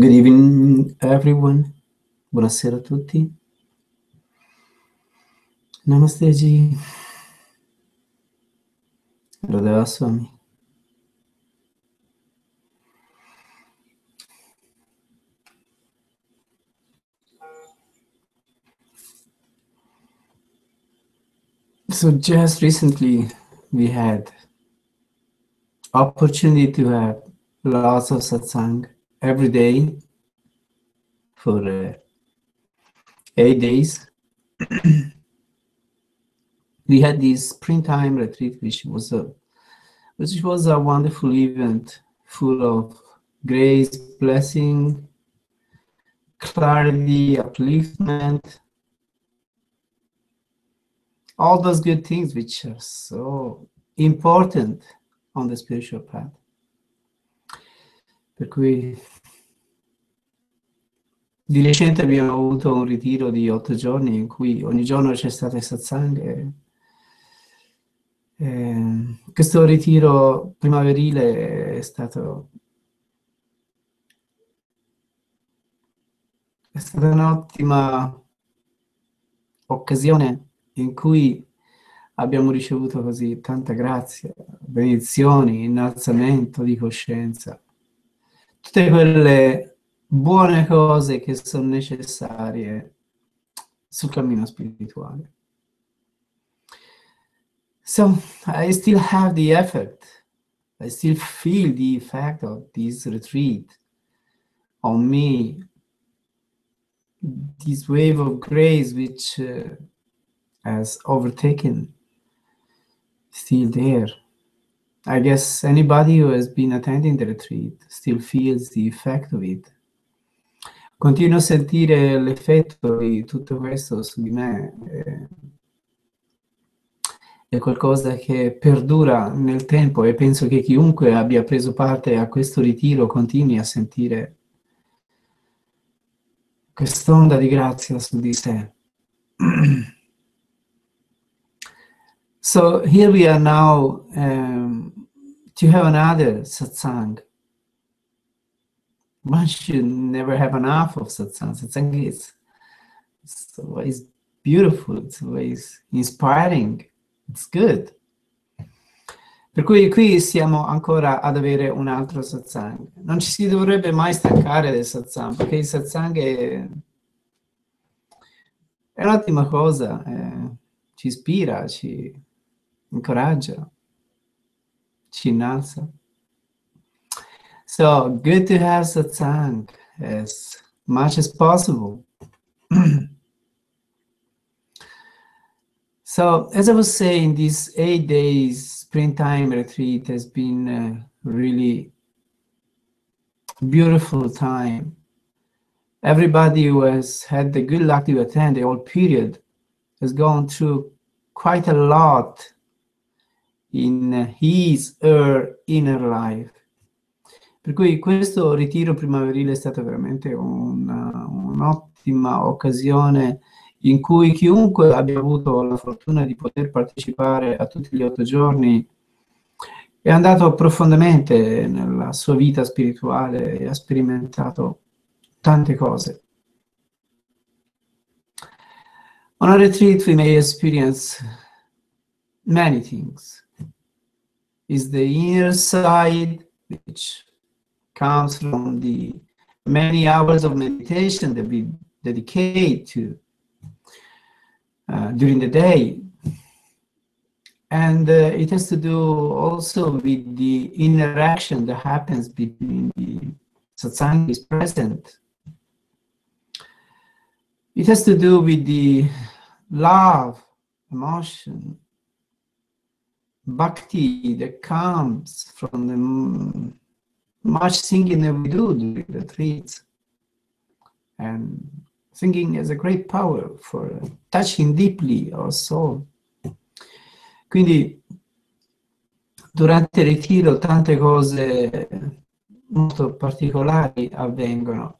Good evening, everyone. Buonasera a tutti. Namaste Ji. Radha Soami. So just recently we had opportunity to have lots of satsang every day for 8 days. We had this springtime retreat, which was a wonderful event, full of grace, blessing, clarity, upliftment, all those good things which are so important on the spiritual path. Per cui di recente abbiamo avuto un ritiro di 8 giorni in cui ogni giorno c'è stato il satsang. Questo ritiro primaverile è stata un'ottima occasione in cui abbiamo ricevuto così tanta grazia, benedizioni, innalzamento di coscienza, tutte quelle buone cose che sono necessarie sul cammino spirituale. So I still have the effect, I still feel the effect of this retreat on me, this wave of grace which has overtaken, still there. I guess anybody who has been attending the retreat still feels the effect of it. Continuo a sentire l'effetto di tutto questo su di me. È qualcosa che perdura nel tempo e penso che chiunque abbia preso parte a questo ritiro continui a sentire quest'onda di grazia su di sé. So here we are now to have another satsang. One should never have enough of satsang. Satsang is always beautiful, it's always inspiring, it's good. Per cui qui siamo ancora ad avere un altro satsang. Non ci si dovrebbe mai stancare del satsang, perché il satsang è un'ottima cosa, ci ispira, ci incoraggia, ci innalza. So, good to have satsang as much as possible. So, as I was saying, these 8 days springtime retreat has been a really beautiful time. Everybody who has had the good luck to attend the whole period has gone through quite a lot in his her inner life. Per cui questo ritiro primaverile è stato veramente un'ottima occasione in cui chiunque abbia avuto la fortuna di poter partecipare a tutti gli 8 giorni è andato profondamente nella sua vita spirituale e ha sperimentato tante cose. On a retreat, we may experience many things. It's the inner side, which comes from the many hours of meditation that we dedicate to during the day. And it has to do also with the interaction that happens between the satsanghi is present. It has to do with the love, emotion, bhakti that comes from the much singing that we do during the retreats. And singing has a great power for touching deeply our soul. Quindi durante il ritiro tante cose molto particolari avvengono.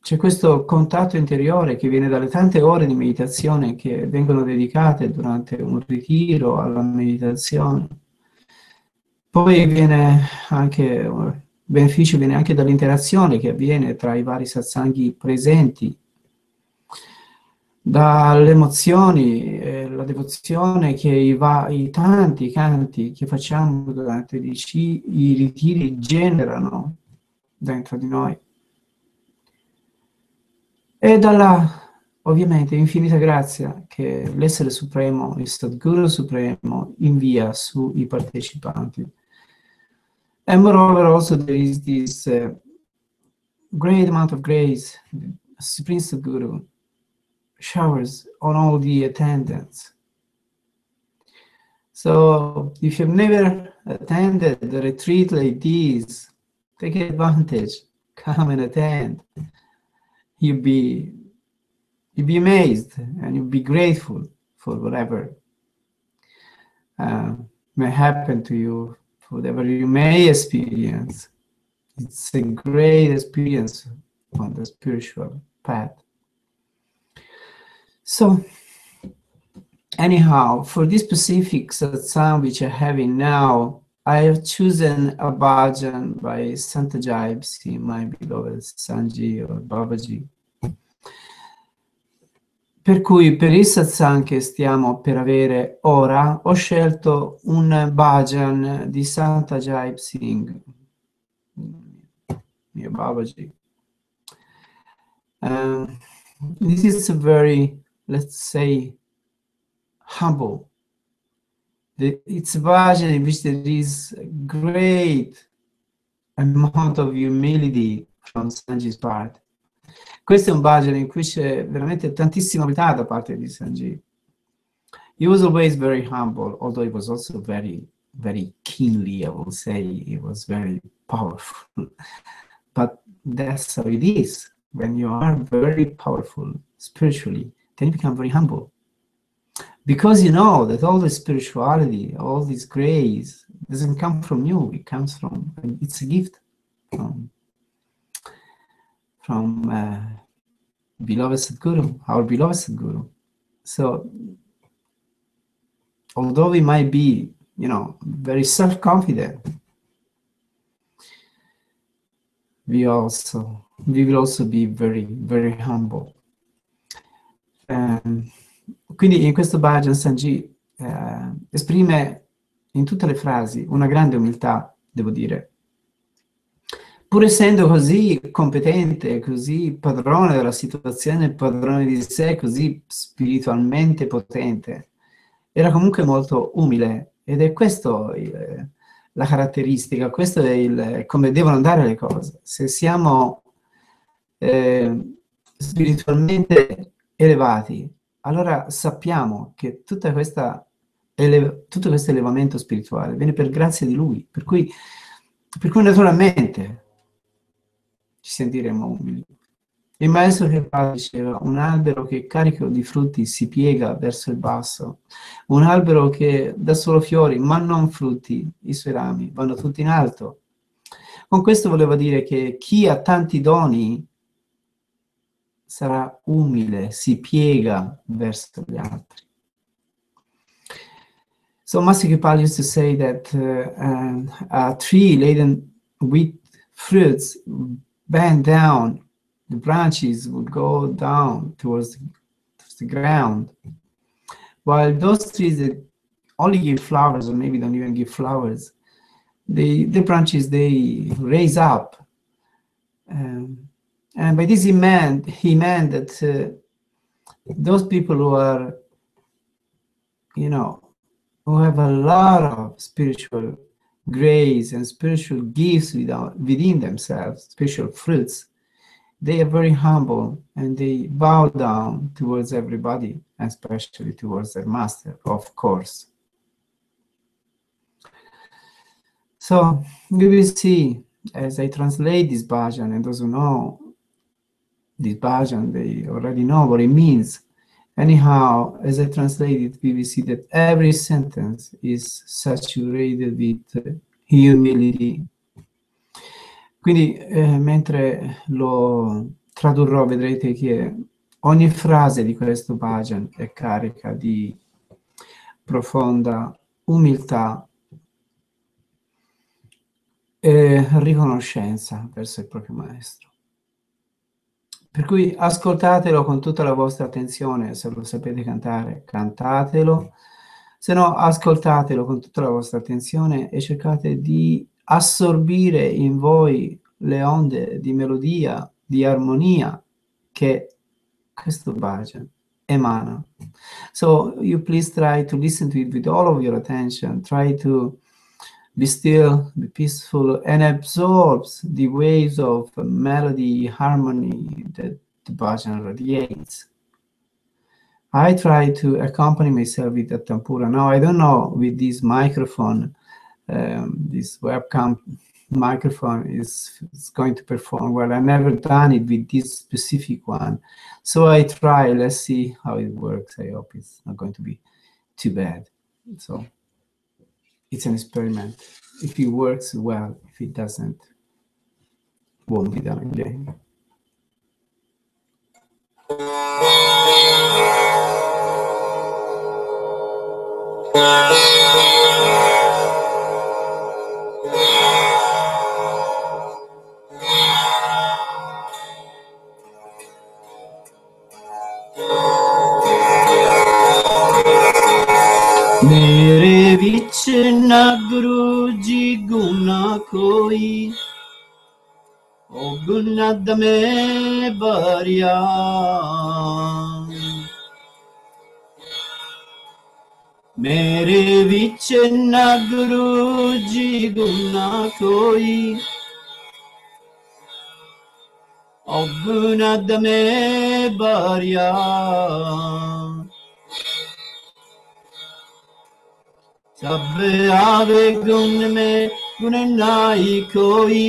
C'è questo contatto interiore che viene dalle tante ore di meditazione che vengono dedicate durante un ritiro alla meditazione. Poi viene anche beneficio viene anche dall'interazione che avviene tra i vari satsanghi presenti, dalle emozioni, la devozione che i tanti canti che facciamo durante i ritiri generano dentro di noi. E dalla, ovviamente, infinita grazia che l'essere supremo, il Satguru supremo, invia sui partecipanti. And moreover, also there is this great amount of grace Supreme Sadhguru showers on all the attendants. So, if you've never attended a retreat like this, take advantage, come and attend. You'll be amazed and you'll be grateful for whatever may happen to you, whatever you may experience. It's a great experience on the spiritual path. So, anyhow, for this specific satsang which I'm having now, I have chosen a bhajan by Sant Ajaib Singh, my beloved Sanji or Babaji. Per cui, per il satsang che stiamo per avere ora, ho scelto un bhajan di Sant Ajaib Singh, mio Babaji. This is a very, let's say, humble. It's a bhajan in which there is a great amount of humility from Sanji's part. Questo è un bhajan in cui c'è veramente tantissima umiltà da parte di Sanji. He was always very humble, although he was also very, very keenly, I will say. He was very powerful. But that's how it is. When you are very powerful spiritually, then you become very humble. Because you know that all the spirituality, all this grace, doesn't come from you, it comes from, it's a gift from beloved Sadhguru, our beloved Sadhguru. So, although we might be, you know, very self-confident, we will also be very, very humble. Quindi in questo bhajan Sanji esprime in tutte le frasi una grande umiltà, devo dire. Pur essendo così competente, così padrone della situazione, padrone di sé, così spiritualmente potente, era comunque molto umile, ed è questo la caratteristica, questo è il come devono andare le cose. Se siamo spiritualmente elevati, allora sappiamo che tutto questo elevamento spirituale viene per grazia di Lui, per cui naturalmente ci sentiremo umili. Il maestro Kirpal diceva: un albero che è carico di frutti si piega verso il basso, un albero che dà solo fiori ma non frutti, i suoi rami vanno tutti in alto. Con questo voleva dire che chi ha tanti doni sarà umile, si piega verso gli altri. So Master Kirpal used to say that a tree laden with fruits bend down, the branches would go down towards the ground, while those trees that only give flowers, or maybe don't even give flowers, the branches, they raise up. And by this he meant that those people who are, you know, who have a lot of spiritual grace and spiritual gifts within themselves, spiritual fruits, they are very humble and they bow down towards everybody, especially towards their master, of course. So we will see, as I translate this bhajan, and those who know this bhajan, they already know what it means. Anyhow, as I translate it, we will see that every sentence is saturated with humility. Quindi, mentre lo tradurrò, vedrete che ogni frase di questo bhajan è carica di profonda umiltà e riconoscenza verso il proprio maestro. Per cui ascoltatelo con tutta la vostra attenzione, se lo sapete cantare, cantatelo, se no ascoltatelo con tutta la vostra attenzione e cercate di assorbire in voi le onde di melodia, di armonia che questo bhajan emana. So you please try to listen to it with all of your attention, try to be still, be peaceful, and absorbs the waves of melody, harmony that the bhajan radiates. I try to accompany myself with a tampura. Now, I don't know with this microphone, this webcam microphone is going to perform well. I've never done it with this specific one. So I try, let's see how it works. I hope it's not going to be too bad. So it's an experiment. If it works, well. If it doesn't, won't be done again. Mere vich na Guru ji guna koi, o gunad me bhariya. Mere vich na Guru ji guna koi, o gunad me bhariya. Sab aave gun mein gun nahi koi,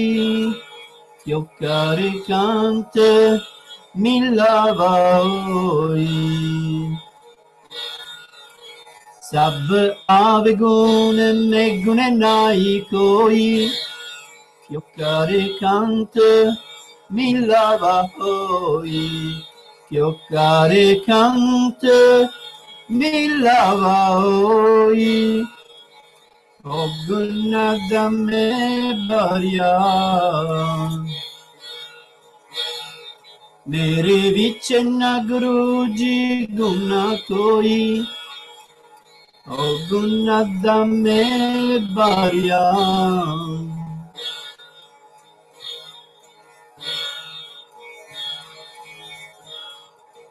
kyo kare kant milava hoi. Sab aave gun mein gun nahi koi, kyo kare kant milava hoi. Kyo kare kant milava hoi. O gunada me bhariya, mere vich na Guru ji guna koi, o gunada me bhariya.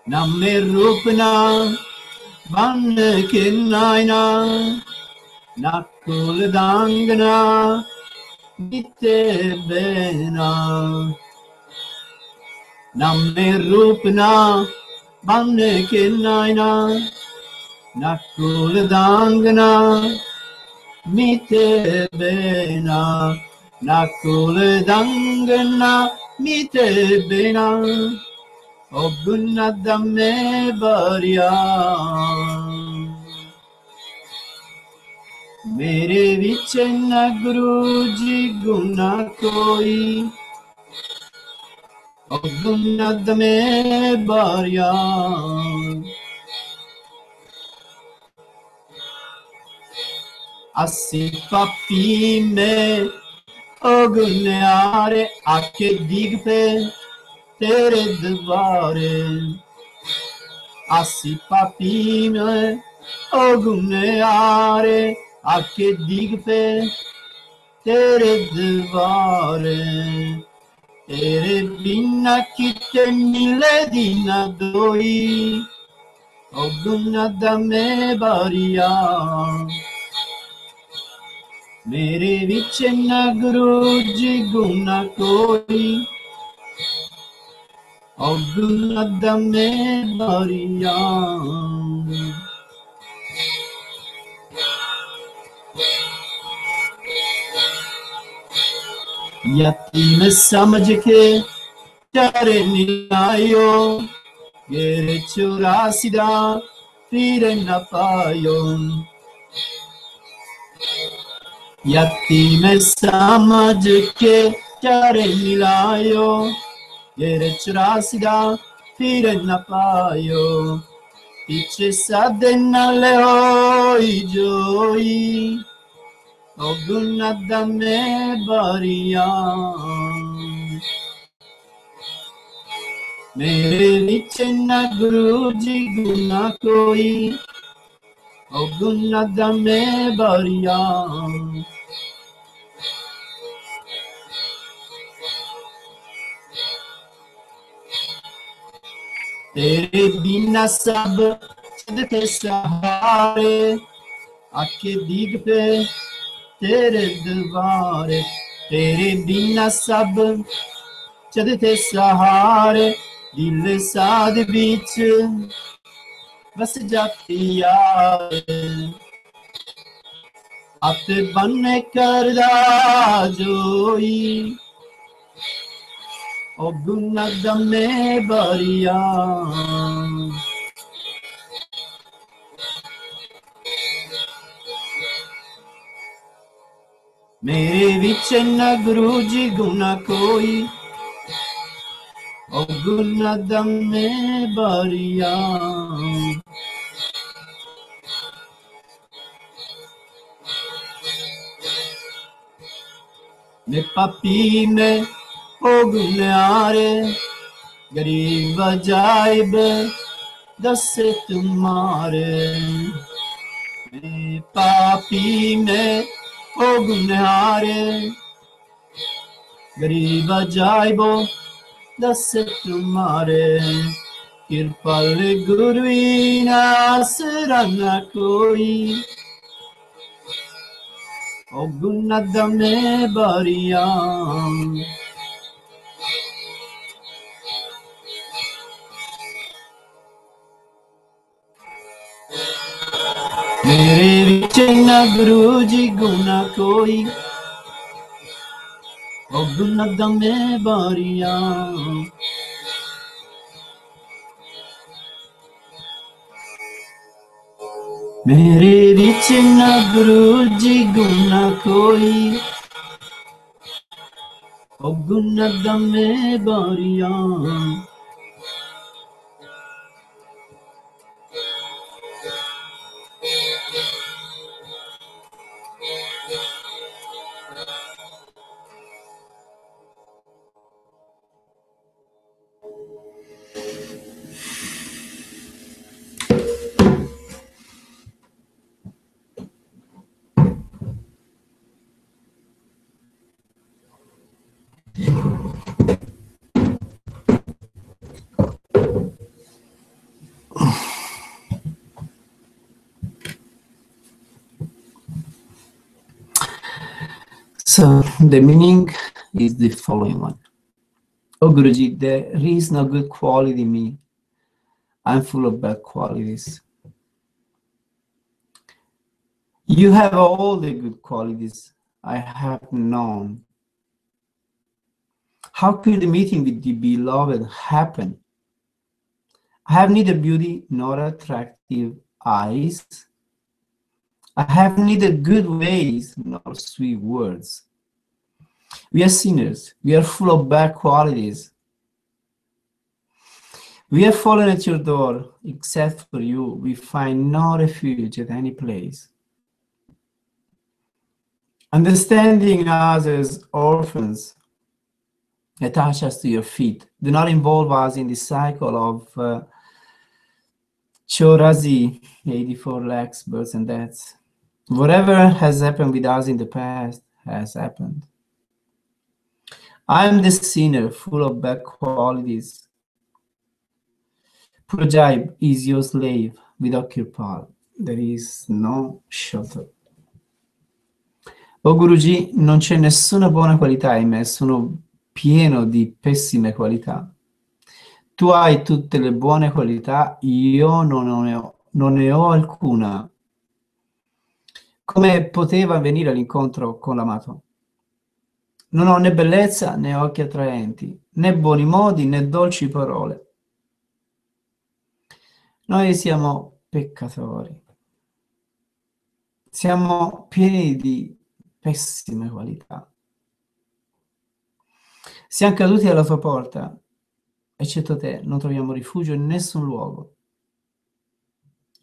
Na me rupna van kinaina, na kul dangna mite bena. Na me rupna ban kinaina, na kul dangna mite bena. Na kul dangna mite bena. O gunada me bhariya, mere vich na Guru ji guna koi, o gunad me bhariya. Asi papi me o gunare, aake dig pe tere dware. Asi papi me o gunare, aake dig pe tere dware. Tere binna kite mile dina doi, o gunada me bhariya. Mere vich na Guru ji guna koi, o gunada me bhariya. Yati me samajh ke chare nilayo, gere chaurasi da fire na payo. Yati me samajh ke chare nilayo, gere chaurasi da fire na payo. Piche sadena le hoi joi, Ogunadame Bariya Mere Nichena Guruji Guna Koi Ogunadame Bariya Tere bina sab chad ke sahare Aakhe dig pe tere dwaare Tere bina sab chad ke sahare Dil saad vich vas jati yaare Aap banne karda joi O gunadame bariya Mere vich na guru ji guna koi O gunadame bariya Ne papi ne O Gunare, Garib Ajaib, Dasse Tumare. Me Papi me, O Gunare, Garib Ajaib, Dasse Tumare. Kirpal Guru Nasrana Koi, O Gunadame Bariyam. Mere vich na guru ji guna koi o gunadame bariya mere vich na guru ji guna koi o gunadame bariya So the meaning is the following one. Oh Guruji, there is no good quality in me. I'm full of bad qualities. You have all the good qualities I have known. How could the meeting with the beloved happen? I have neither beauty nor attractive eyes. I have neither good ways nor sweet words. We are sinners. We are full of bad qualities. We have fallen at your door. Except for you, we find no refuge at any place. Understanding us as orphans, attach us to your feet. Do not involve us in the cycle of Chaurasi, 84 lakhs births and deaths. Whatever has happened with us in the past has happened. I am the sinner, full of bad qualities. Purajib is your slave. Without Kirpal, there is no shelter. Oh Guruji, non c'è nessuna buona qualità in me, sono pieno di pessime qualità. Tu hai tutte le buone qualità, io non ne ho alcuna. Come poteva venire all'incontro con l'amato? Non ho né bellezza né occhi attraenti, né buoni modi né dolci parole. Noi siamo peccatori. Siamo pieni di pessime qualità. Siamo caduti alla tua porta. Eccetto te, non troviamo rifugio in nessun luogo.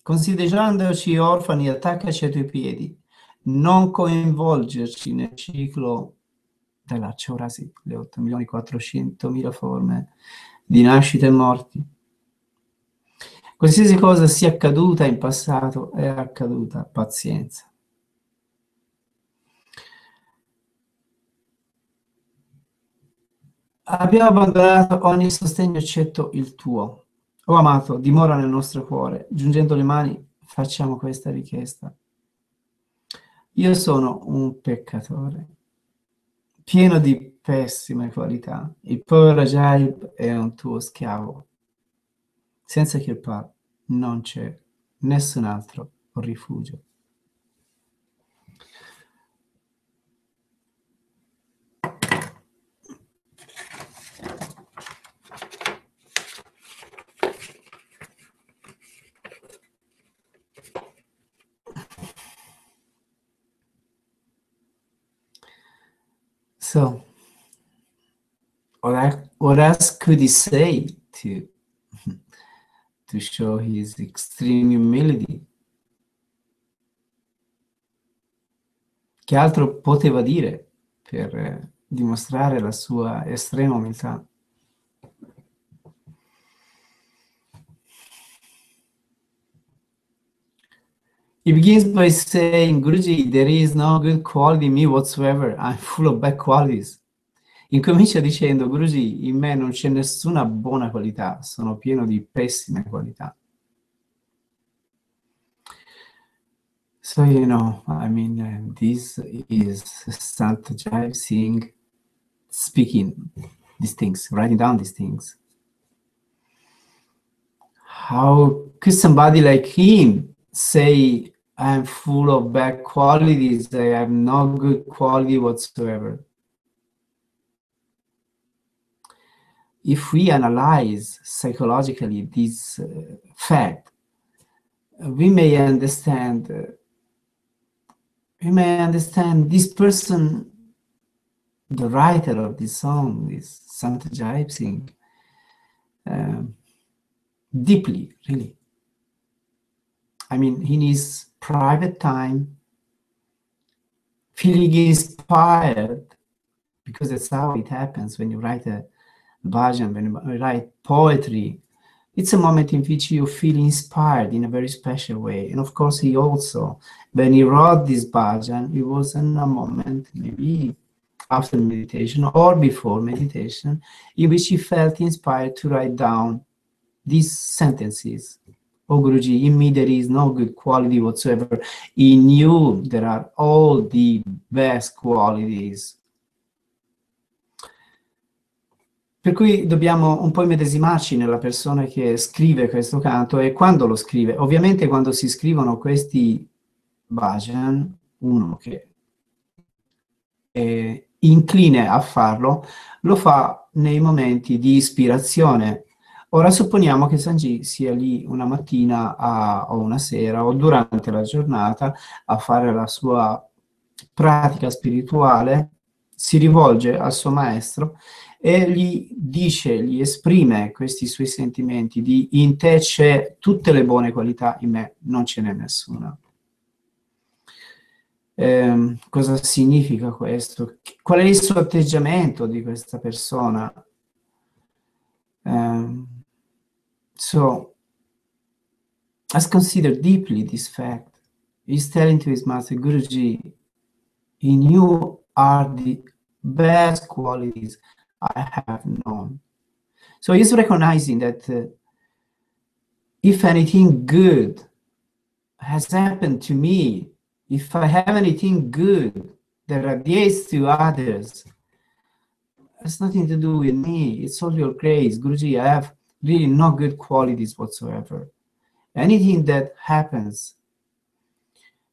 Considerandoci orfani, attaccaci ai tuoi piedi. non coinvolgerci nel ciclo della Chaurasi, le 8.400.000 forme di nascite e morti. Qualsiasi cosa sia accaduta in passato è accaduta, pazienza. Abbiamo abbandonato ogni sostegno eccetto il tuo. O amato, dimora nel nostro cuore. Giungendo le mani, facciamo questa richiesta. Io sono un peccatore, pieno di pessime qualità. Il povero Ajaib è un tuo schiavo. Senza Kirpal non c'è nessun altro rifugio. So, what else could he say to show his extreme humility? Che altro poteva dire per dimostrare la sua estrema umiltà? He begins by saying, Guruji, there is no good quality in me whatsoever. I'm full of bad qualities. Incomincia dicendo, Guruji, in me non c'è nessuna buona qualità, sono pieno di pessime qualità. So, you know, I mean, this is Sant Ajaib Singh speaking these things, writing down these things. How could somebody like him say, I'm full of bad qualities, I have no good quality whatsoever? If we analyze psychologically this fact, we may understand this person, the writer of this song, is Sant Ajaib Singh, deeply, really. I mean, in his private time, feeling inspired, because that's how it happens when you write a bhajan, when you write poetry. It's a moment in which you feel inspired in a very special way. And of course, he also, when he wrote this bhajan, it was in a moment, maybe after meditation or before meditation, in which he felt inspired to write down these sentences. Oh Guruji, in me there is no good quality whatsoever. In you there are all the best qualities. Per cui dobbiamo un po' immedesimarci nella persona che scrive questo canto e quando lo scrive. Ovviamente quando si scrivono questi bhajan, uno che è incline a farlo, lo fa nei momenti di ispirazione. Ora supponiamo che Sant Ji sia lì una mattina o una sera o durante la giornata a fare la sua pratica spirituale, si rivolge al suo maestro e gli esprime questi suoi sentimenti di in te c'è tutte le buone qualità, in me non ce n'è nessuna. Cosa significa questo? Qual è il suo atteggiamento di questa persona? So, let's consider deeply this fact. He's telling to his master, Guruji, in you are the best qualities I have known. So he's recognizing that if anything good has happened to me, if I have anything good that radiates to others, it's nothing to do with me. It's all your grace. Guruji, I have really no good qualities whatsoever. Anything that happens,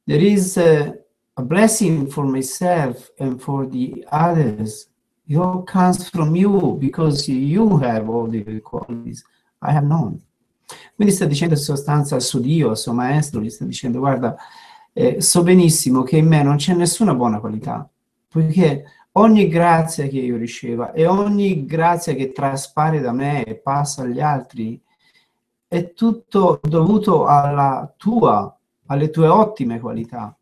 there is a blessing for myself and for the others. It all comes from you because you have all the good qualities I have known. Quindi sta dicendo in sostanza al suo Dio, al suo maestro, gli sta dicendo, guarda, so benissimo che in me non c'è nessuna buona qualità, poiché ogni grazia che io riceva e ogni grazia che traspare da me e passa agli altri è tutto dovuto alle tue ottime qualità.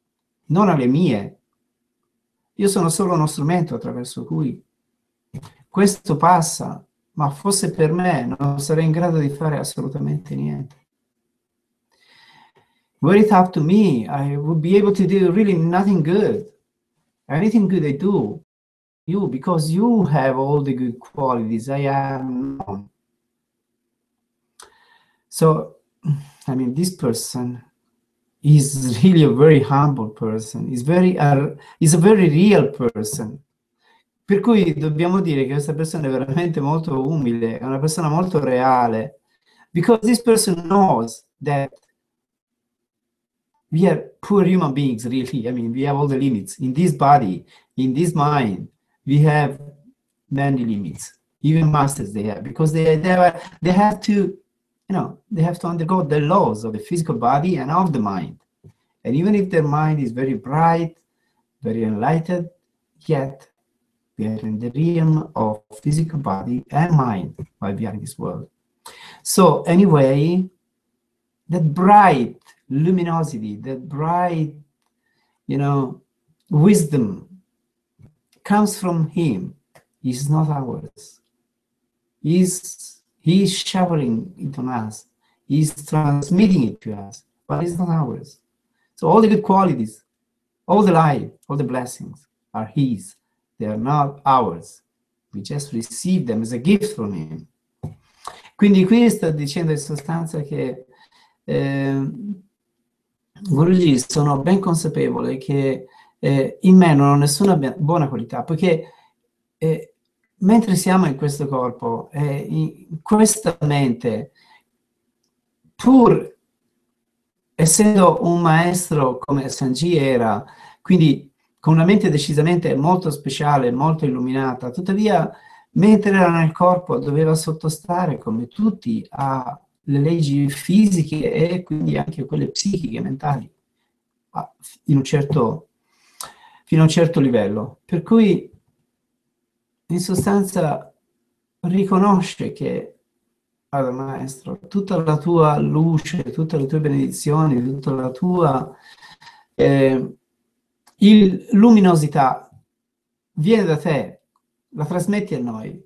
non alle mie. Io sono solo uno strumento attraverso cui questo passa, ma fosse per me non sarei in grado di fare assolutamente niente. Were it up to me, I would be able to do really nothing good. Anything good I do, you, because you have all the good qualities, I am not. So, I mean, this person is really a very humble person, is a very real person. Per cui dobbiamo dire che questa persona è veramente molto umile, è una persona molto reale, because this person knows that we are poor human beings, really. I mean, we have all the limits. In this body, in this mind, we have many limits. Even masters, they have, because they have to, they have to undergo the laws of the physical body and of the mind. And even if their mind is very bright, very enlightened, yet we are in the realm of physical body and mind while we are in this world. So anyway, that bright luminosity, that bright, wisdom comes from him. It's not ours. He's showering it on us. He's transmitting it to us, but it's not ours. So all the good qualities, all the light, all the blessings are his. They are not ours. We just receive them as a gift from him. Quindi qui sta dicendo in sostanza che Guruji, sono ben consapevole che in me non ho nessuna buona qualità, perché mentre siamo in questo corpo, in questa mente, pur essendo un maestro come Sanghi era, quindi con una mente decisamente molto speciale, molto illuminata, tuttavia mentre era nel corpo doveva sottostare come tutti a le leggi fisiche e quindi anche quelle psichiche, mentali, fino a un certo livello. Per cui, in sostanza, riconosce che, maestro, tutta la tua luce, tutte le tue benedizioni, tutta la tua luminosità viene da te, la trasmetti a noi,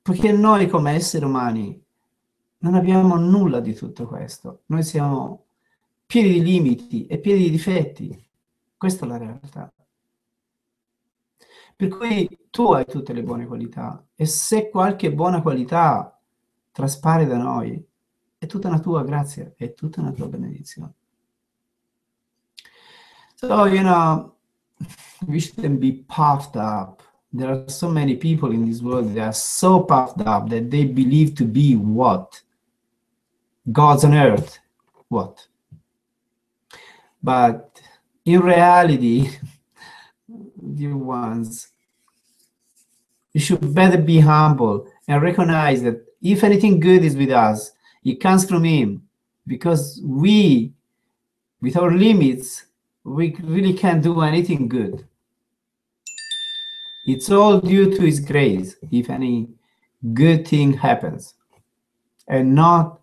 perché noi come esseri umani non abbiamo nulla di tutto questo. Noi siamo pieni di limiti e pieni di difetti. Questa è la realtà. Per cui tu hai tutte le buone qualità e se qualche buona qualità traspare da noi, è tutta una tua grazia, è tutta una tua benedizione. So, we shouldn't be puffed up. There are so many people in this world that are so puffed up that they believe to be what? Gods on earth, what? But in reality, dear ones, you should better be humble and recognize that if anything good is with us, it comes from him, because we, with our limits, we really can't do anything good. It's all due to his grace, if any good thing happens, and not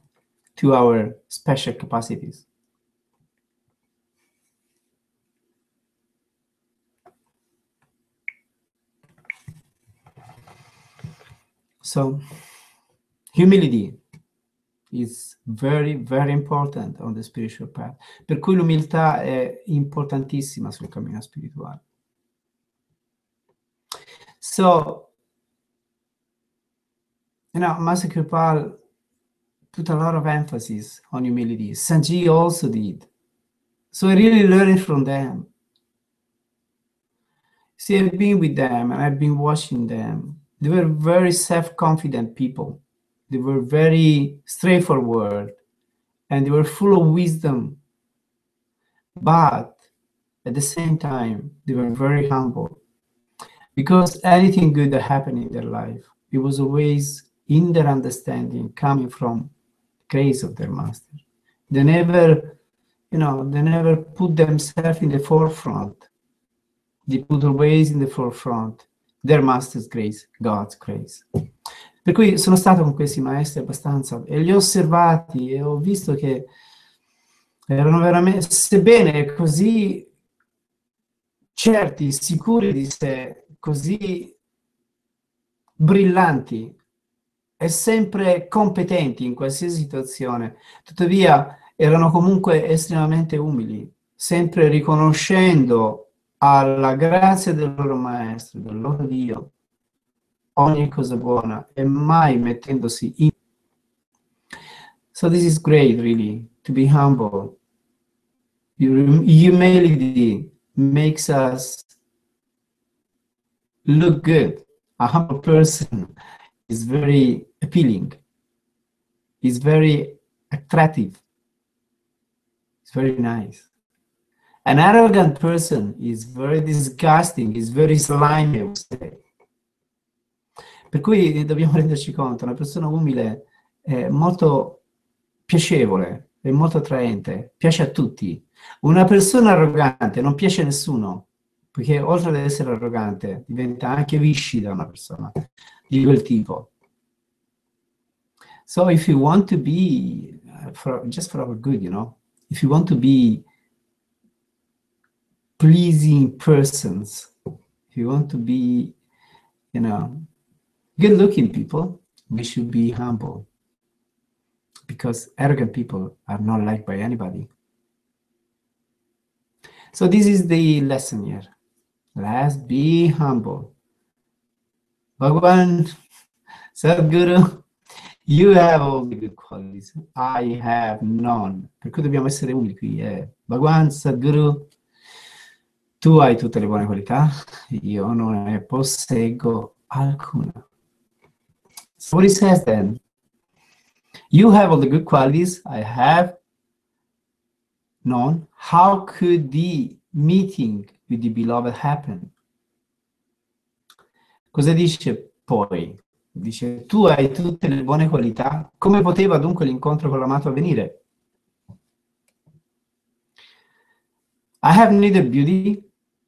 to our special capacities. So, humility is very, very important on the spiritual path. Per cui l'umiltà è importantissima sul cammino spirituale. So, Master Kirpal put a lot of emphasis on humility. Sanghi also did. So I really learned from them. See, I've been with them and I've been watching them. They were very self-confident people. They were very straightforward and they were full of wisdom. But at the same time, they were very humble. Because anything good that happened in their life, it was always in their understanding, coming from the grace of their master. They never, they never put themselves in the forefront. They put always in the forefront their master's grace, God's grace. Per cui sono stato con questi maestri abbastanza e li ho osservati e ho visto che erano veramente, sebbene così certi, sicuri di sé, così brillanti e sempre competenti in qualsiasi situazione, tuttavia erano comunque estremamente umili, sempre riconoscendo alla grazia del loro maestro, del loro Dio, ogni cosa buona e mai mettendosi in. So this is great, really, to be humble. Humility makes us look good. A humble person is very appealing, is very attractive, it's very nice. An arrogant person is very disgusting, is very slimy, I would say. Per cui dobbiamo renderci conto, una persona umile è molto piacevole, è molto attraente, piace a tutti. Una persona arrogante non piace a nessuno, perché oltre ad essere arrogante diventa anche viscida una persona di quel tipo. So if you want to be, just for our good, you know, if you want to be pleasing persons, if you want to be, you know, good looking people, we should be humble, because arrogant people are not liked by anybody. So this is the lesson here. Let's be humble. Bhagwan, Sadhguru, you have all the good qualities. I have none. Per cui dobbiamo essere umili qui. Bhagwan, Sadhguru, tu hai tutte le buone qualità, io non ne posseggo alcuna. So what he says then? You have all the good qualities, I have none. How could the meeting with the beloved happen? Cosa dice poi? Dice, tu hai tutte le buone qualità, come poteva dunque l'incontro con l'amato avvenire? I have neither beauty,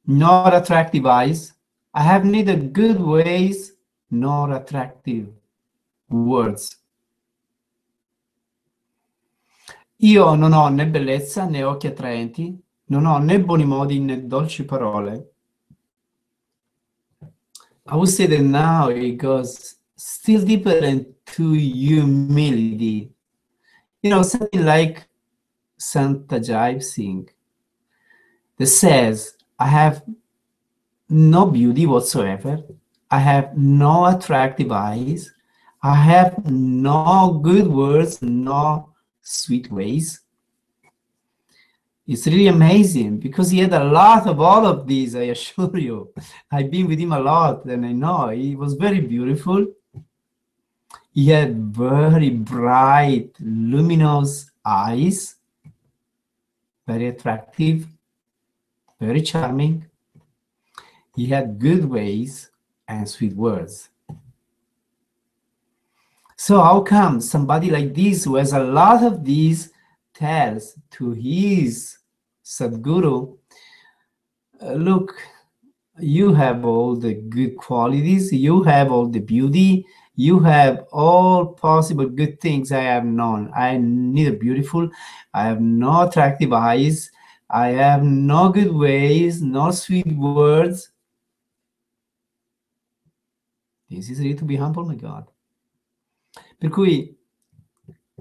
nor attractive eyes. I have neither good ways, nor attractive words. Io non ho né bellezza, né occhi attraenti, non ho né buoni modi, né dolci parole. I would say that now it goes still deeper into humility. You know, something like Sant Ajaib Singh that says, I have no beauty whatsoever, I have no attractive eyes, I have no good words, no sweet ways. It's really amazing because he had a lot of all of these, I assure you. I've been with him a lot and I know he was very beautiful. He had very bright, luminous eyes, very attractive, very charming. He had good ways and sweet words. So how come somebody like this, who has a lot of these, tells to his Sadguru, look, you have all the good qualities, you have all the beauty, you have all possible good things, I have none. I am neither beautiful, I have no attractive eyes, I have no good ways, no sweet words. This is really to be humble, my God. Per cui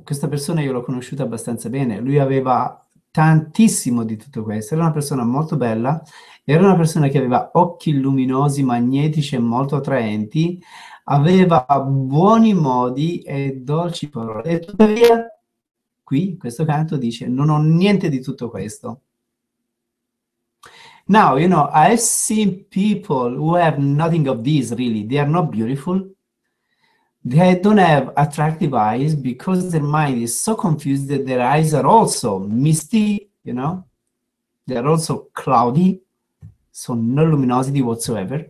questa persona io l'ho conosciuta abbastanza bene, lui aveva tantissimo di tutto questo, era una persona molto bella, era una persona che aveva occhi luminosi, magnetici e molto attraenti, aveva buoni modi e dolci parole, e tuttavia qui questo canto dice non ho niente di tutto questo. Now, you know, I've seen people who have nothing of this really, they are not beautiful. They don't have attractive eyes because their mind is so confused that their eyes are also misty, you know. They are also cloudy, so no luminosity whatsoever.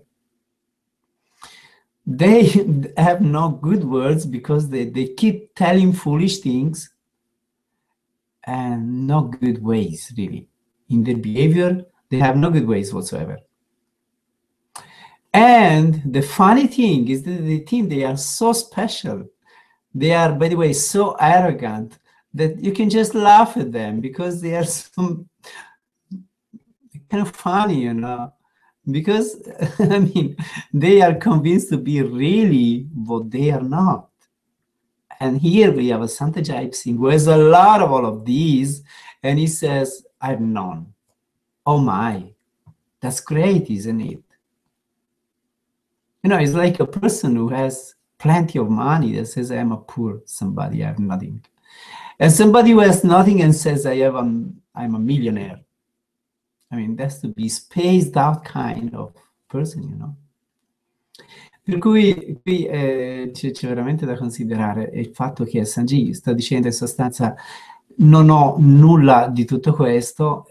They have no good words because they keep telling foolish things and no good ways, really. In their behavior, they have no good ways whatsoever. And the funny thing is that they think they are so special. They are, by the way, so arrogant that you can just laugh at them because they are so kind of funny, you know. because, I mean, they are convinced to be really what they are not. And here we have a Sant Ajaib Singh who has a lot of all of these, and he says, I'm none. Oh my, that's great, isn't it? You know, it's like a person who has plenty of money that says, I'm a poor somebody, I have nothing. And somebody who has nothing and says, I'm a millionaire. I mean, that's to be spaced out kind of person, you know. Per cui qui c'è veramente da considerare il fatto che Sant Ji sta dicendo in sostanza non ho nulla di tutto questo,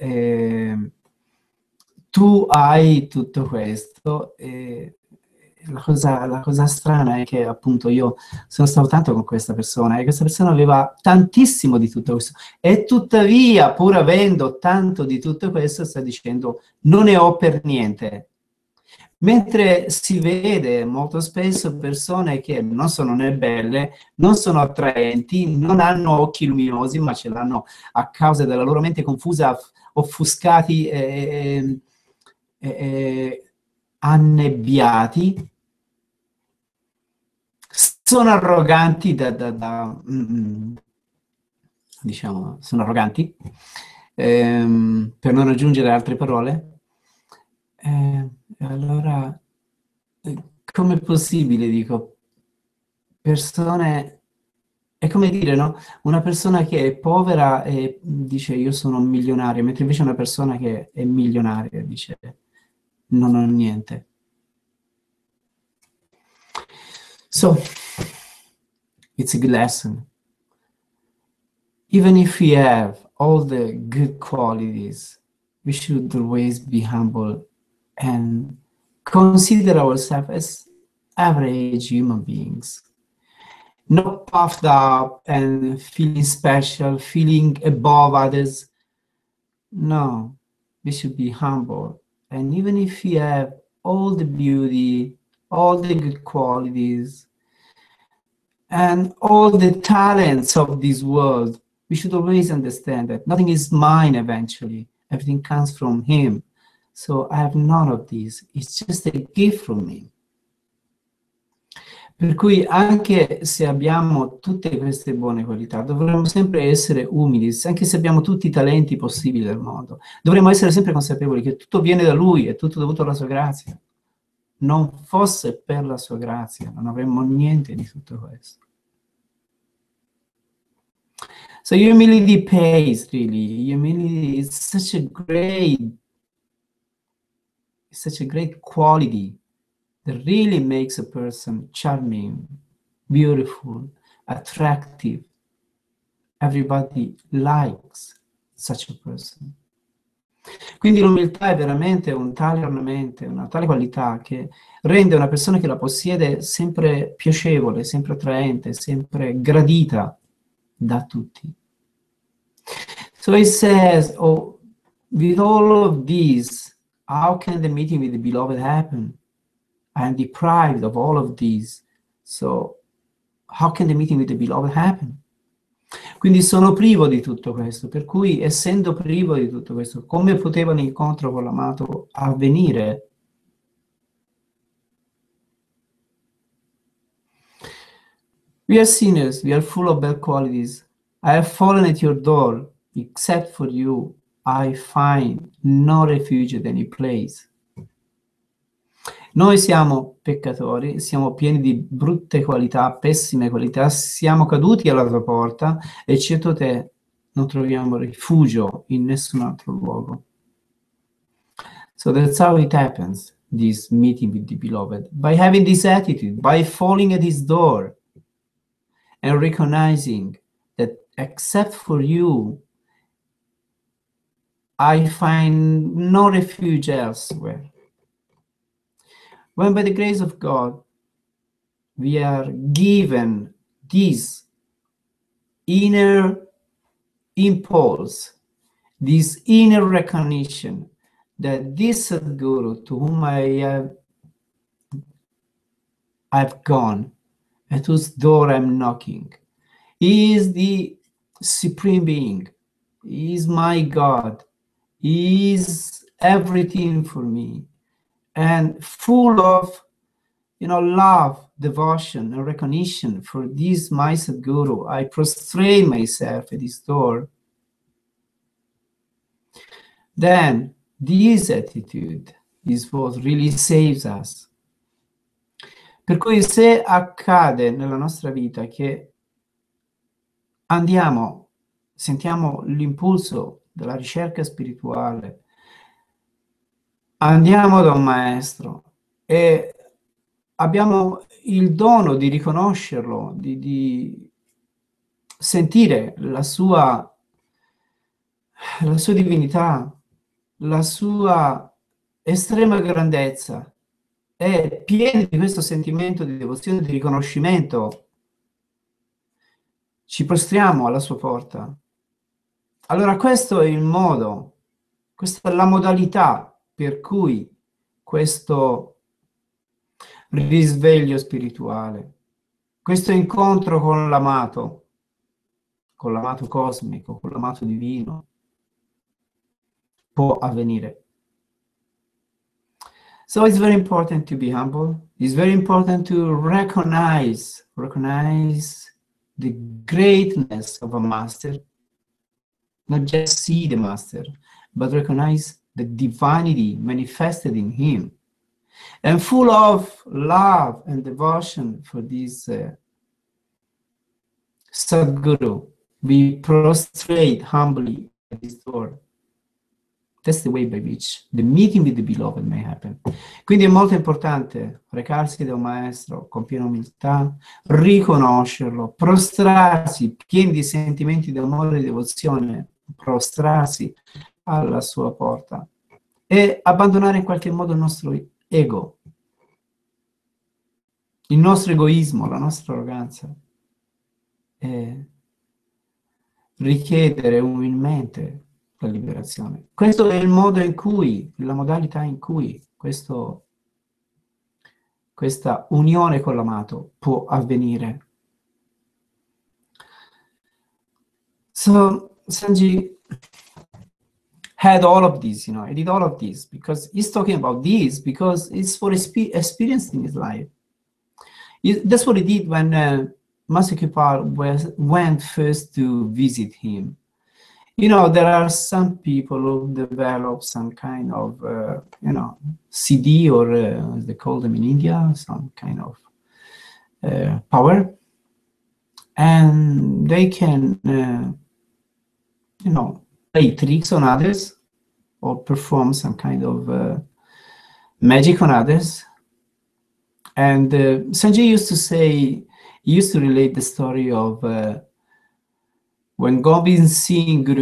tu hai tutto questo, la cosa strana è che appunto io sono stato tanto con questa persona e questa persona aveva tantissimo di tutto questo e tuttavia pur avendo tanto di tutto questo sta dicendo non ne ho per niente. Mentre si vede molto spesso persone che non sono né belle, non sono attraenti, non hanno occhi luminosi, ma ce l'hanno a causa della loro mente confusa, offuscati, annebbiati, sono arroganti, diciamo, sono arroganti, per non aggiungere altre parole. Allora, com'è possibile, dico, persone, è come dire, no? Una persona che è povera e dice io sono un milionario, mentre invece una persona che è milionaria dice non ho niente. So, it's a good lesson. Even if we have all the good qualities, we should always be humble and consider ourselves as average human beings. Not puffed up and feeling special, feeling above others. No, we should be humble. And even if we have all the beauty, all the good qualities, and all the talents of this world, we should always understand that nothing is mine eventually. Everything comes from him. So I have none of these. It's just a gift from me. Per cui anche se abbiamo tutte queste buone qualità, dovremmo sempre essere umili, anche se abbiamo tutti i talenti possibili del mondo. Dovremmo essere sempre consapevoli che tutto viene da lui, è tutto dovuto alla sua grazia. Non fosse per la sua grazia, non avremmo niente di tutto questo. So humility pays, really. Humility is such a great quality that really makes a person charming, beautiful, attractive. Everybody likes such a person. Quindi l'umiltà è veramente un tale ornamento, una tale qualità che rende una persona che la possiede sempre piacevole, sempre attraente, sempre gradita da tutti. So he says, oh, with all of these, how can the meeting with the beloved happen? I am deprived of all of these. So how can the meeting with the beloved happen? Quindi sono privo di tutto questo, per cui essendo privo di tutto questo, come poteva l'incontro con l'amato avvenire? We are sinners, we are full of bad qualities. I have fallen at your door, except for you. I find no refuge at any place. Noi siamo peccatori, siamo pieni di brutte qualità, pessime qualità, siamo caduti alla tua porta, eccetto te, non troviamo rifugio in nessun altro luogo. So that's how it happens, this meeting with the beloved. By having this attitude, by falling at his door, and recognizing that except for you, I find no refuge elsewhere. When by the grace of God, we are given this inner impulse, this inner recognition that this Sadguru to whom I've gone, at whose door I'm knocking, he is the Supreme Being, he is my God, he is everything for me. and full of, you know, love, devotion, and recognition for this my Sadguru. I prostrate myself at his door. Then this attitude is what really saves us. Per cui se accade nella nostra vita che andiamo, sentiamo l'impulso della ricerca spirituale, andiamo da un maestro e abbiamo il dono di riconoscerlo, di sentire la sua divinità, la sua estrema grandezza, è pieno di questo sentimento di devozione, di riconoscimento, ci prostriamo alla sua porta. Allora questo è il modo, questa è la modalità per cui questo risveglio spirituale, questo incontro con l'amato cosmico, con l'amato divino, può avvenire. So it's very important to be humble. It's very important to recognize the greatness of a master. Not just see the master, but recognize the divinity manifested in him. And full of love and devotion for this Sadguru, we prostrate humbly at his door. That's the way by which the meeting with the beloved may happen. Quindi è molto importante recarsi da un maestro con piena umiltà, riconoscerlo, prostrarsi pieni di sentimenti d'amore e di devozione, prostrarsi alla sua porta e abbandonare in qualche modo il nostro ego, il nostro egoismo, la nostra arroganza, e richiedere umilmente la liberazione. Questo è il modo in cui, la modalità in cui questa unione con l'amato può avvenire. So Sant Ji had all of this, you know, he did all of this because he's talking about this because it's for experience in his life. That's what he did when Master Kirpal went first to visit him. You know, there are some people who develop some kind of, you know, CD or as they call them in India, some kind of power. And they can, you know, play tricks on others or perform some kind of magic on others. And Sant Ji used to say, he used to relate the story of when Guru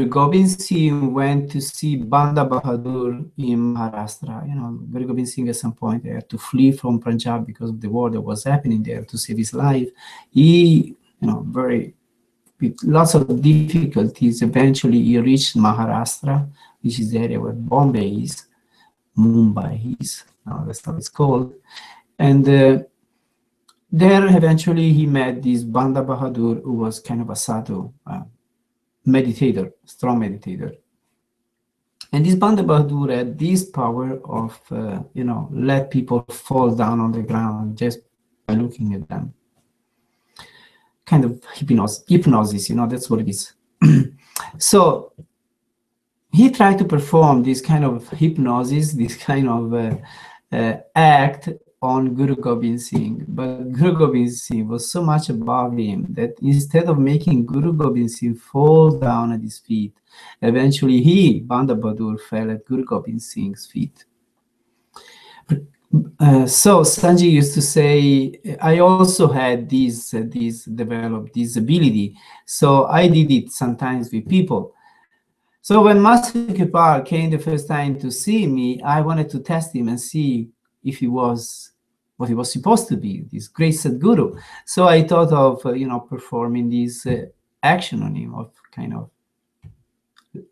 Gobind Singh went to see Banda Bahadur in Maharashtra. You know, Guru Gobind Singh at some point had to flee from Punjab because of the war that was happening there to save his life. He, you know, with lots of difficulties, eventually he reached Maharashtra, which is the area where Bombay is, Mumbai is, now that's how it's called. And there eventually he met this Banda Bahadur, who was kind of a sadhu, meditator, strong meditator. And this Banda Bahadur had this power of, you know, let people fall down on the ground just by looking at them. Kind of hypnosis, you know, that's what it is. So he tried to perform this kind of hypnosis, this kind of act on Guru Gobind Singh, but Guru Gobind Singh was so much above him that instead of making Guru Gobind Singh fall down at his feet, eventually he, Banda Bahadur, fell at Guru Gobind Singh's feet. So Sant Ji used to say, I also had developed this ability, so I did it sometimes with people. So when Master Kirpal came the first time to see me, I wanted to test him and see if he was what he was supposed to be, this great Sadguru. So I thought of, you know, performing this action on him, of kind of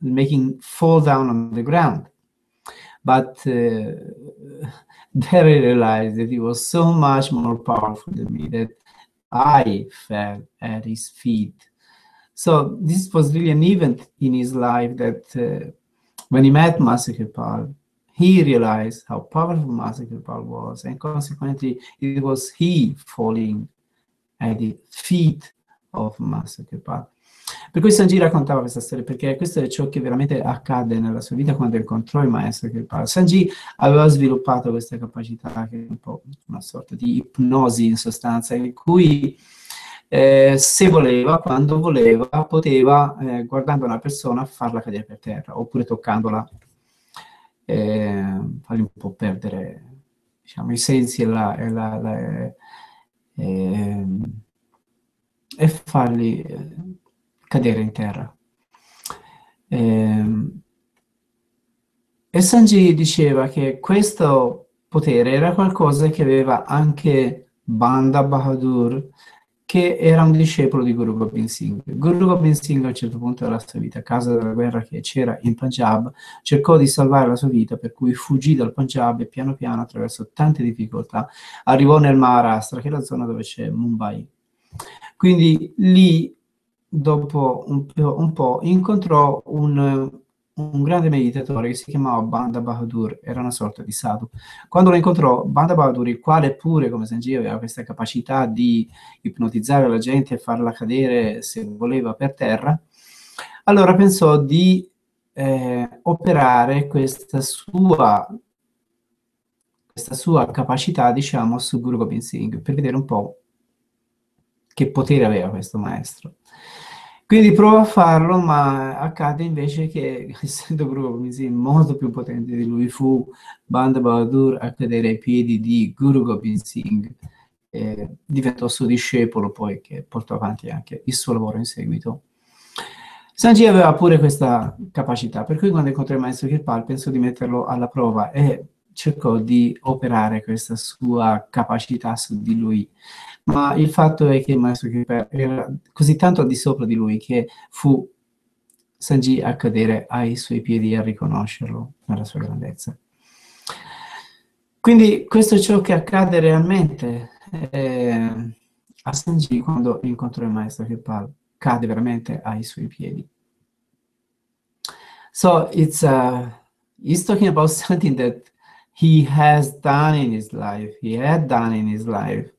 making fall down on the ground. But then I realized that he was so much more powerful than me that I fell at his feet. So this was really an event in his life that when he met Master Kirpal, he realized how powerful Master Kirpal was, and consequently, it was he falling at the feet of Master Kirpal. Per cui Sanghi raccontava questa storia, perché questo è ciò che veramente accade nella sua vita quando incontrò il Maestro Kirpal. Sanghi aveva sviluppato questa capacità, che è un po' una sorta di ipnosi in sostanza, in cui se voleva, quando voleva, poteva, guardando una persona, farla cadere per terra, oppure toccandola, fargli un po' perdere, diciamo, i sensi e farli cadere in terra. E Sanghi diceva che questo potere era qualcosa che aveva anche Banda Bahadur, che era un discepolo di Guru Gobind Singh. Guru Gobind Singh a un certo punto della sua vita, a causa della guerra che c'era in Punjab, cercò di salvare la sua vita, per cui fuggì dal Punjab e piano piano, attraverso tante difficoltà, arrivò nel Maharashtra, che è la zona dove c'è Mumbai. Quindi lì, dopo un po', incontrò un grande meditatore che si chiamava Banda Bahadur, era una sorta di sadhu. Quando lo incontrò, Banda Bahadur, il quale pure, come Sanghi, aveva questa capacità di ipnotizzare la gente e farla cadere, se voleva, per terra, allora pensò di operare questa sua capacità, diciamo, su Guru Gobind Singh, per vedere un po' che potere aveva questo maestro. Quindi prova a farlo, ma accade invece che, essendo Guru Gobind Singh molto più potente di lui, fu Banda Bahadur a cadere ai piedi di Guru Gobind Singh, diventò suo discepolo poi, che portò avanti anche il suo lavoro in seguito. Sanghi aveva pure questa capacità, per cui quando incontrò il maestro Kirpal pensò di metterlo alla prova e cercò di operare questa sua capacità su di lui. Ma il fatto è che il maestro Kirpal era così tanto al di sopra di lui che fu Sanghi a cadere ai suoi piedi e a riconoscerlo nella sua grandezza. Quindi questo è ciò che accade realmente a Sanghi quando incontrò il maestro Kirpal, cade veramente ai suoi piedi. So he's talking about something that he has done in his life, he had done in his life.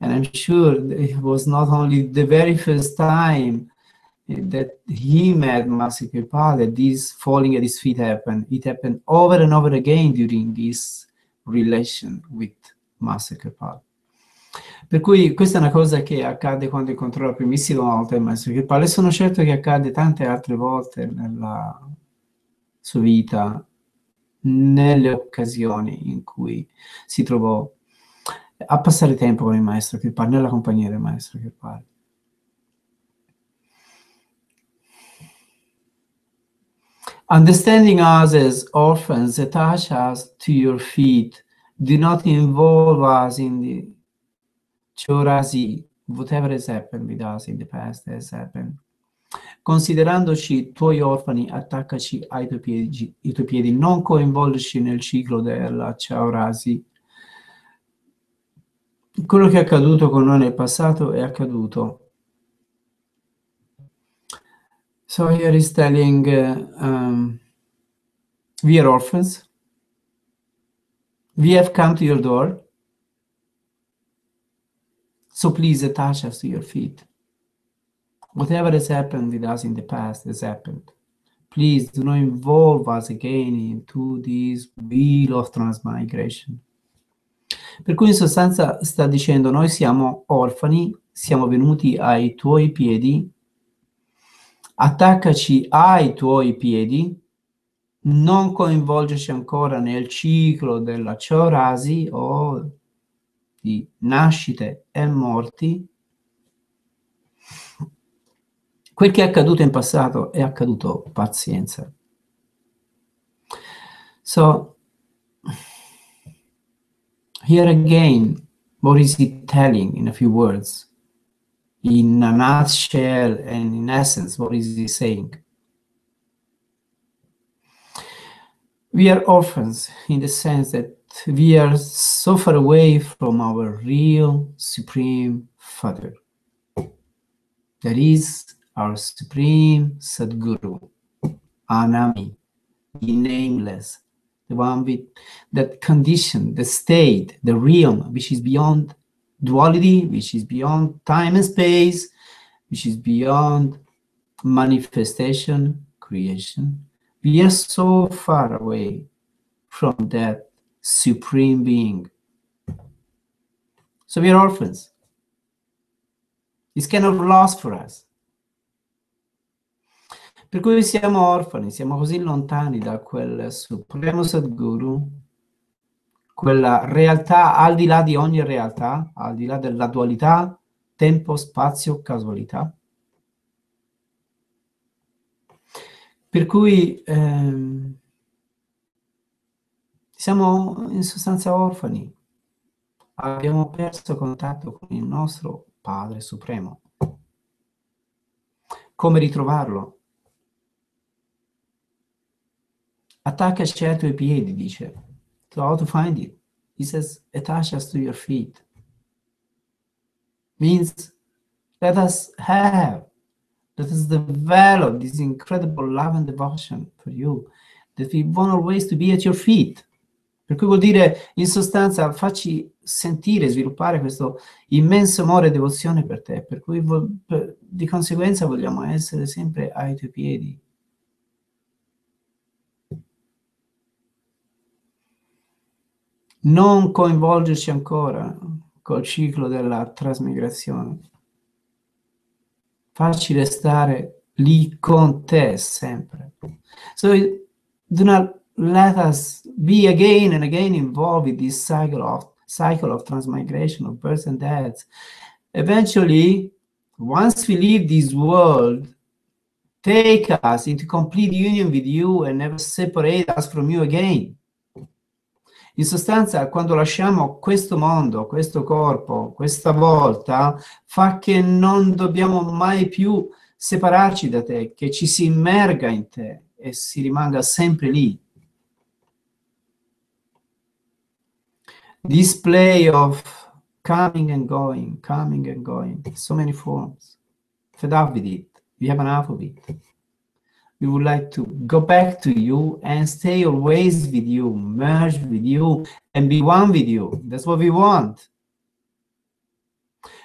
And I'm sure it was not only the very first time that he met Master Kirpal that this falling at his feet happened. It happened over and over again during this relation with Master Kirpal. Per cui questa è una cosa che accade quando incontrò la primissima volta il Master Kirpal, e sono certo che accade tante altre volte nella sua vita, nelle occasioni in cui si trovò a passare tempo con il maestro Kirpal, nella compagnia del maestro Kirpal. Understanding us as orphans, attach us to your feet. Do not involve us in the Chaurasi. Whatever has happened with us in the past has happened. Considerandoci tuoi orfani, attaccaci ai tuoi piedi, non coinvolgerci nel ciclo della Chaurasi. Quello che è accaduto con noi nel passato è accaduto. So here is telling we are orphans. We have come to your door. So please attach us to your feet. Whatever has happened with us in the past has happened. Please do not involve us again into this wheel of transmigration. Per cui in sostanza sta dicendo: noi siamo orfani, siamo venuti ai tuoi piedi, attaccaci ai tuoi piedi, non coinvolgerci ancora nel ciclo della Chaurasi o di nascite e morti. Quel che è accaduto in passato è accaduto, pazienza. So, here again, what is he telling in a few words? In a nutshell and in essence, what is he saying? We are orphans in the sense that we are so far away from our real Supreme Father. That is our Supreme Sadguru, Anami, the nameless, the one with that condition, the state, the realm, which is beyond duality, which is beyond time and space, which is beyond manifestation, creation. We are so far away from that supreme being. So we are orphans. It's kind of lost for us. Per cui siamo orfani, siamo così lontani da quel supremo Sadguru, quella realtà al di là di ogni realtà, al di là della dualità, tempo, spazio, casualità. Per cui siamo in sostanza orfani, abbiamo perso contatto con il nostro Padre Supremo. Come ritrovarlo? Attaccaci ai tuoi piedi, dice. So how to find it? He says, attach us to your feet. Means, let us develop this incredible love and devotion for you, that we want always to be at your feet. Per cui vuol dire, in sostanza, facci sentire, sviluppare questo immenso amore e devozione per te, per cui di conseguenza vogliamo essere sempre ai tuoi piedi. Non coinvolgerci ancora col ciclo della trasmigrazione. Farci restare lì con te sempre. So do not let us be again and again involved with this cycle of transmigration, of birth and death. Eventually, once we leave this world, take us into complete union with you and never separate us from you again. In sostanza, quando lasciamo questo mondo, questo corpo, questa volta, fa che non dobbiamo mai più separarci da te, che ci si immerga in te e si rimanga sempre lì. This play of coming and going, so many forms. Fed up with it. We have enough of it. We would like to go back to you and stay always with you, merge with you, and be one with you. That's what we want.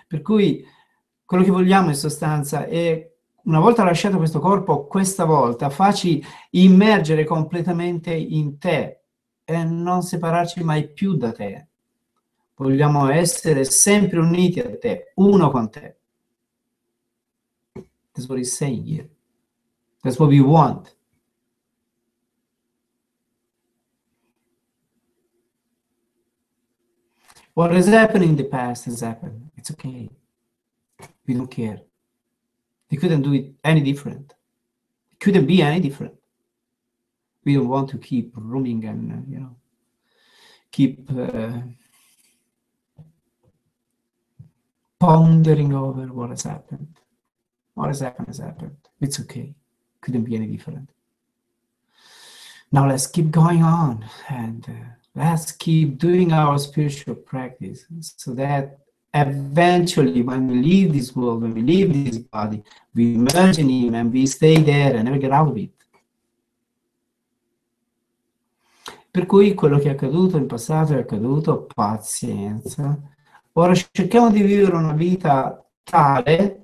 Per cui quello che vogliamo in sostanza è, una volta lasciato questo corpo, questa volta facci immergere completamente in te e non separarci mai più da te. Vogliamo essere sempre uniti a te, uno con te. That's what he's saying here. That's what we want. What has happened in the past has happened. It's okay. We don't care. We couldn't do it any different. It couldn't be any different. We don't want to keep roaming and, you know, keep pondering over what has happened. What has happened has happened. It's okay. Couldn't be any different. Now let's keep going on and let's keep doing our spiritual practice so that eventually when we leave this world, when we leave this body, we merge in him and we stay there and never get out of it. Per cui quello che è accaduto in passato è accaduto, pazienza. Ora cerchiamo di vivere una vita tale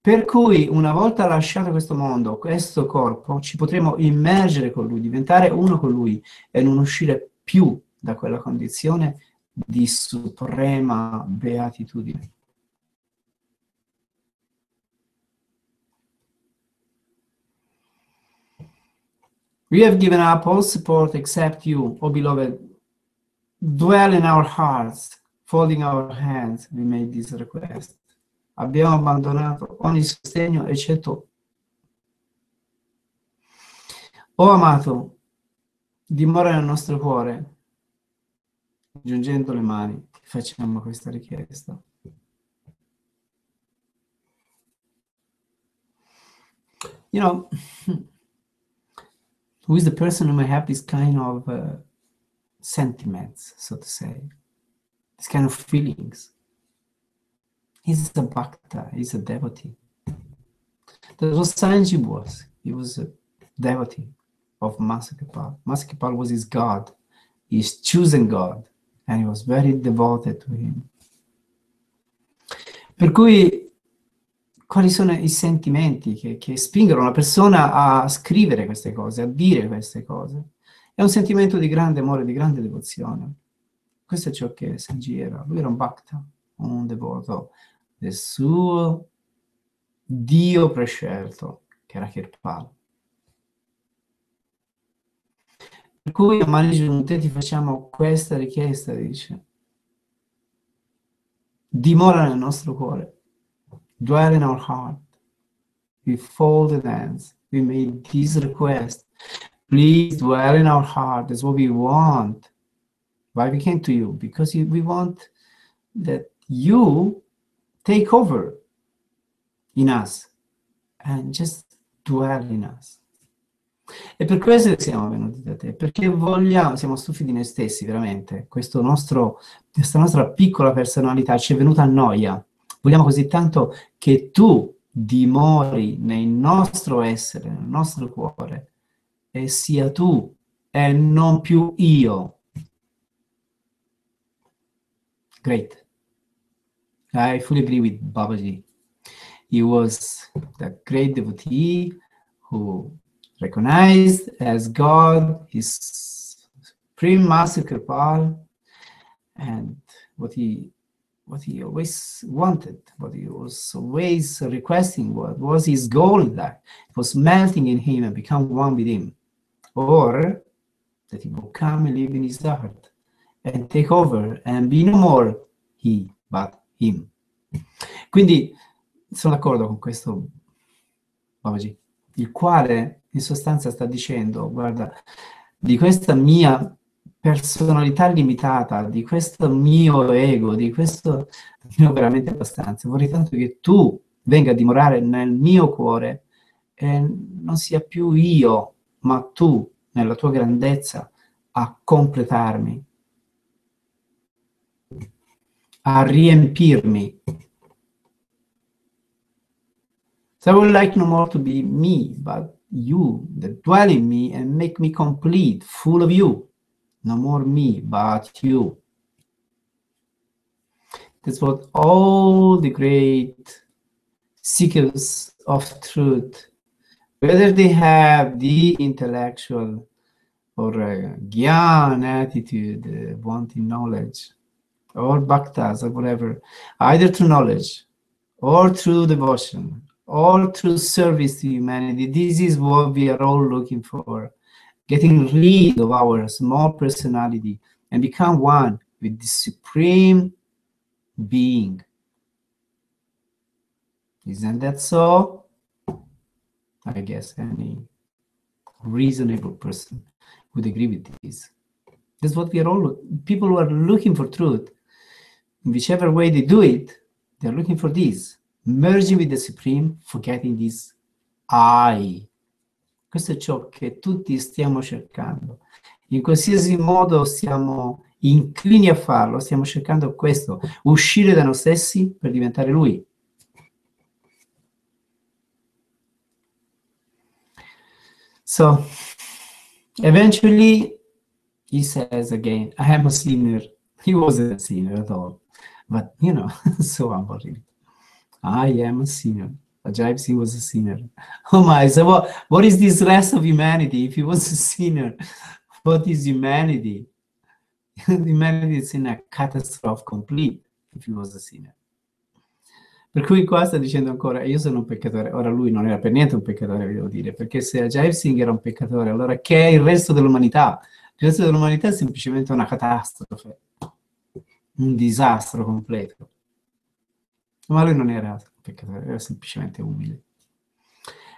per cui una volta lasciato questo mondo, questo corpo, ci potremo immergere con lui, diventare uno con lui e non uscire più da quella condizione di suprema beatitudine. We have given up all support except you, O beloved. Dwell in our hearts, folding our hands, we made this request. Abbiamo abbandonato ogni sostegno eccetto. O amato, dimora nel nostro cuore, giungendo le mani, facciamo questa richiesta. You know, who is the person who may have this kind of sentiments, so to say, this kind of feelings? He's a bhakta, he's a devotee. That was Sant Ajaib was. He was a devotee, of Master Kirpal. Master Kirpal was his God, his chosen God, and he was very devoted to him. Per cui, quali sono i sentimenti che spingono la persona a scrivere queste cose, a dire queste cose? È un sentimento di grande amore, di grande devozione. Questo è ciò che Singh Ji era. Lui era un bhakta, un devoto del suo Dio prescelto, che era Kirpal. Per cui a mani giunte ti facciamo questa richiesta, dice: dimora nel nostro cuore, dwell in our heart, we fold the hands, we made this request, please dwell in our heart, that's what we want. Why we came to you? Because we want that you take over in us and just dwell in us. E per questo siamo venuti da te, perché vogliamo, siamo stufi di noi stessi, veramente. Questa nostra piccola personalità ci è venuta a noia. Vogliamo così tanto che tu dimori nel nostro essere, nel nostro cuore, e sia tu e non più io. Great. I fully agree with Babaji. He was the great devotee who recognized as God his Supreme Master Kirpal, and what he always wanted, what he was always requesting, what was his goal in that, it was melting in him and become one with him, or that he will come and live in his heart and take over and be no more he but him. Quindi sono d'accordo con questo Babaji, il quale in sostanza sta dicendo: guarda, di questa mia personalità limitata, di questo mio ego, di questo mio veramente abbastanza, vorrei tanto che tu venga a dimorare nel mio cuore e non sia più io, ma tu, nella tua grandezza, a completarmi, a riempirmi. So I would like no more to be me, but you that dwell in me and make me complete, full of you. No more me, but you. That's what all the great seekers of truth, whether they have the intellectual or gyan attitude, wanting knowledge, or bhaktas or whatever, either through knowledge or through devotion, all through service to humanity, this is what we are all looking for. Getting rid of our small personality and become one with the Supreme Being. Isn't that so? I guess any reasonable person would agree with this. That's what we are all, people who are looking for truth, in whichever way they do it, they are looking for this. Merging with the Supreme, forgetting this I. Questo è ciò che tutti stiamo cercando. In qualsiasi modo siamo inclini a farlo, stiamo cercando questo, uscire da noi stessi per diventare Lui. So, eventually, he says again, I am a sinner. He wasn't a sinner at all. But, you know, so unbelievable. I am a sinner. Ajaib Singh was a sinner. Oh my, so what is this rest of humanity if he was a sinner? What is humanity? Humanity is in a catastrophe complete if he was a sinner. Per cui qua sta dicendo ancora, io sono un peccatore. Ora lui non era per niente un peccatore, vi devo dire, perché se Ajaib Singh era un peccatore, allora che è il resto dell'umanità? Il resto dell'umanità è semplicemente una catastrofe, un disastro completo. Ma lui non era peccatore, era semplicemente umile.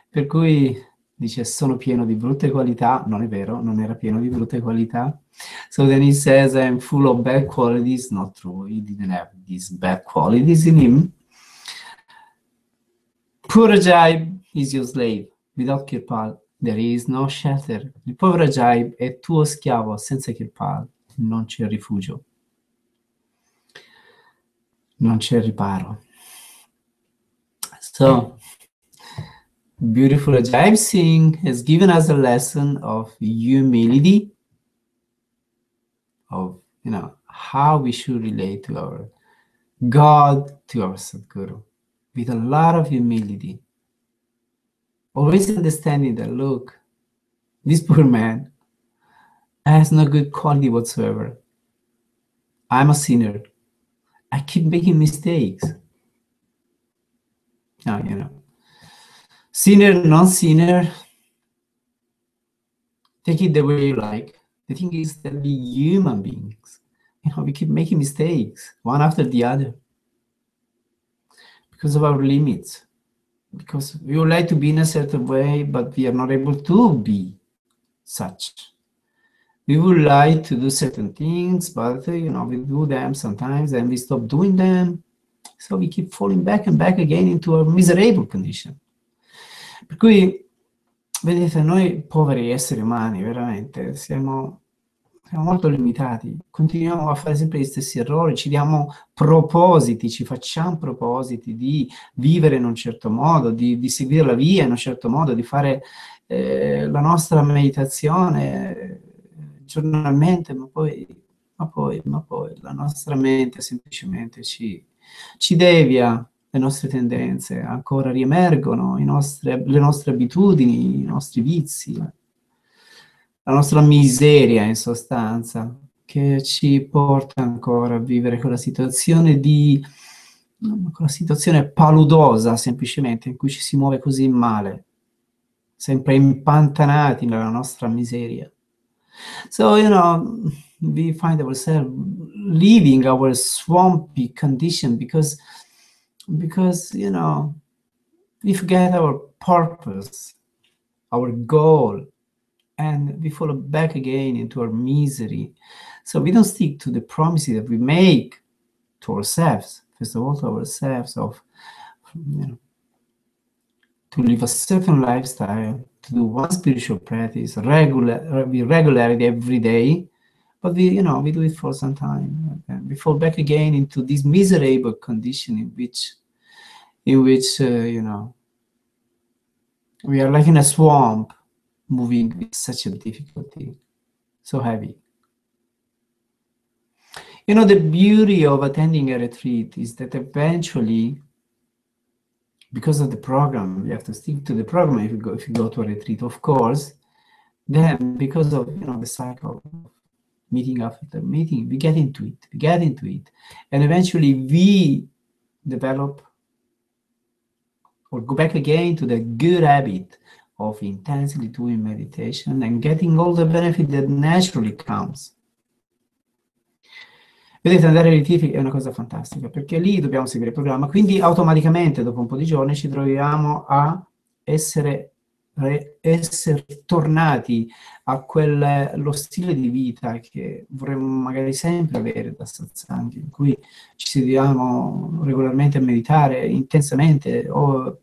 Per cui dice, sono pieno di brutte qualità. Non è vero, non era pieno di brutte qualità. So then he says, I'm full of bad qualities. Not true, he didn't have these bad qualities in him. Poor Ajaib is your slave. Without Kirpal, there is no shelter. Il povero Ajaib è tuo schiavo, senza Kirpal non c'è rifugio. Non c'è riparo. So, Beautiful Ajaib Singh has given us a lesson of humility, of, you know, how we should relate to our God, to our Sadguru, with a lot of humility. Always understanding that, look, this poor man has no good quality whatsoever. I'm a sinner. I keep making mistakes. Now, you know, sinner, non-sinner, take it the way you like. The thing is that we human beings, you know, we keep making mistakes one after the other because of our limits. Because we would like to be in a certain way, but we are not able to be such. We would like to do certain things, but, you know, we do them sometimes and we stop doing them. So we keep falling back and back again into a miserable condition. Per cui, vedete, noi poveri esseri umani, veramente, siamo molto limitati. Continuiamo a fare sempre gli stessi errori, ci diamo propositi, ci facciamo propositi di vivere in un certo modo, di seguire la via in un certo modo, di fare la nostra meditazione giornalmente, ma poi la nostra mente semplicemente ci devia. Le nostre tendenze ancora riemergono, le nostre abitudini, i nostri vizi, la nostra miseria in sostanza, che ci porta ancora a vivere quella situazione paludosa semplicemente, in cui ci si muove così male, sempre impantanati nella nostra miseria. So, you know, we find ourselves leaving our swampy condition because, you know, we forget our purpose, our goal, and we fall back again into our misery. So we don't stick to the promises that we make to ourselves, first of all to ourselves, of, you know, to live a certain lifestyle, to do one spiritual practice with regularity every day. But we, you know, we do it for some time, and we fall back again into this miserable condition in which you know, we are like in a swamp, moving with such a difficulty, so heavy. You know, the beauty of attending a retreat is that eventually, because of the program, we have to stick to the program if you go to a retreat, of course. Then, because of, you know, the cycle, meeting after meeting, we get into it, and eventually we develop or go back again to the good habit of intensely doing meditation and getting all the benefit that naturally comes. Vedete, andare ai retreat è una cosa fantastica, perché lì dobbiamo seguire il programma, quindi automaticamente dopo un po' di giorni ci troviamo a essere tornati a quello stile di vita che vorremmo magari sempre avere da satsanghi, in cui ci sediamo regolarmente a meditare intensamente, o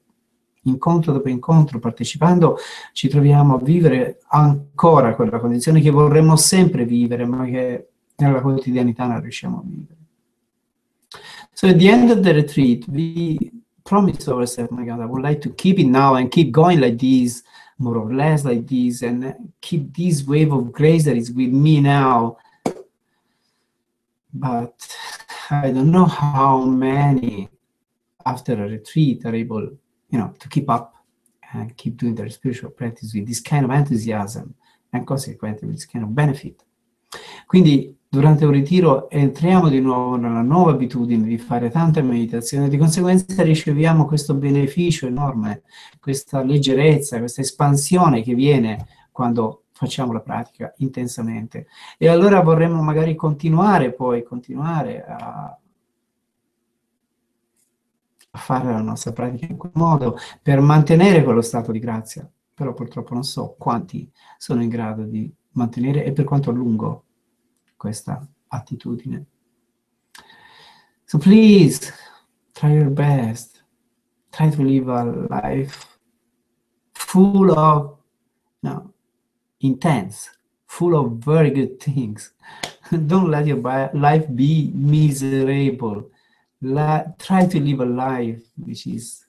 incontro dopo incontro partecipando ci troviamo a vivere ancora quella condizione che vorremmo sempre vivere, ma che nella quotidianità non riusciamo a vivere. So at the end of the retreat, we promise to ourselves, my God, I would like to keep it now and keep going like this, more or less like this, and keep this wave of grace that is with me now. But I don't know how many after a retreat are able, you know, to keep up and keep doing their spiritual practice with this kind of enthusiasm and consequently with this kind of benefit. Quindi durante un ritiro entriamo di nuovo nella nuova abitudine di fare tanta meditazione, di conseguenza riceviamo questo beneficio enorme, questa leggerezza, questa espansione che viene quando facciamo la pratica intensamente. E allora vorremmo magari continuare a fare la nostra pratica in quel modo, per mantenere quello stato di grazia. Però purtroppo non so quanti sono in grado di mantenere e per quanto a lungo questa attitudine. So please, try your best. Try to live a life full of, no, intense, full of very good things. Don't let your life be miserable. Try to live a life which is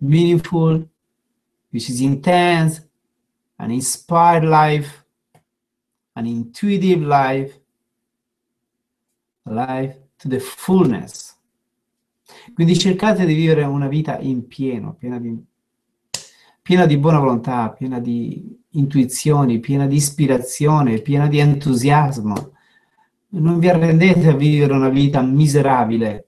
meaningful, which is intense, an inspired life, an intuitive life, a life to the fullness. Quindi cercate di vivere una vita in pieno, piena di buona volontà, piena di intuizioni, piena di ispirazione, piena di entusiasmo. Non vi arrendete a vivere una vita miserabile,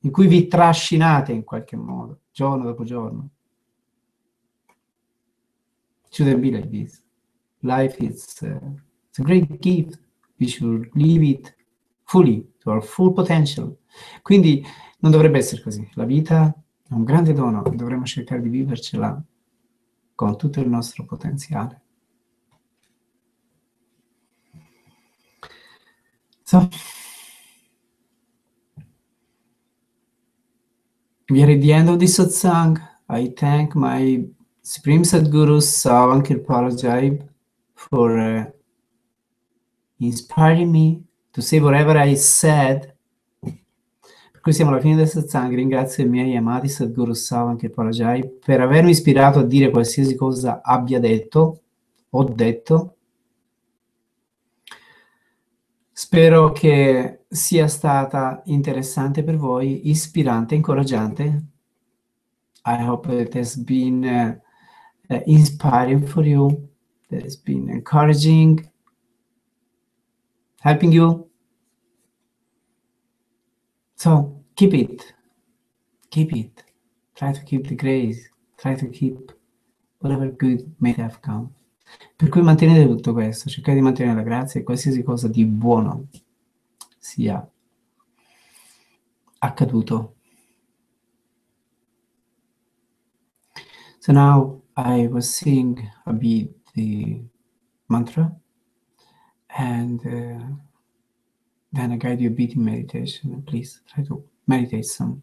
in cui vi trascinate in qualche modo, giorno dopo giorno. Shouldn't be like this. Life is it's a great gift. We should live it fully, to our full potential. Quindi non dovrebbe essere così. La vita è un grande dono, dovremmo cercare di vivercela con tutto il nostro potenziale. So, we are at the end of this satsang. I thank my Supreme Sadguru Sant Kirpal Ajaib for inspiring me to say whatever I said. Per cui siamo alla fine del satsang. Ringrazio i miei amati Sadguru Sant Kirpal Ajaib per avermi ispirato a dire qualsiasi cosa abbia detto, ho detto. Spero che sia stata interessante per voi, ispirante, incoraggiante. I hope it has been inspiring for you, it has been encouraging, helping you. So, keep it. Try to keep the grace, try to keep whatever good may have come. Per cui mantenete tutto questo, cercate di mantenere la grazia e qualsiasi cosa di buono sia accaduto. So now I was saying a bit the mantra and then I guide you a bit in meditation. Please try to meditate some.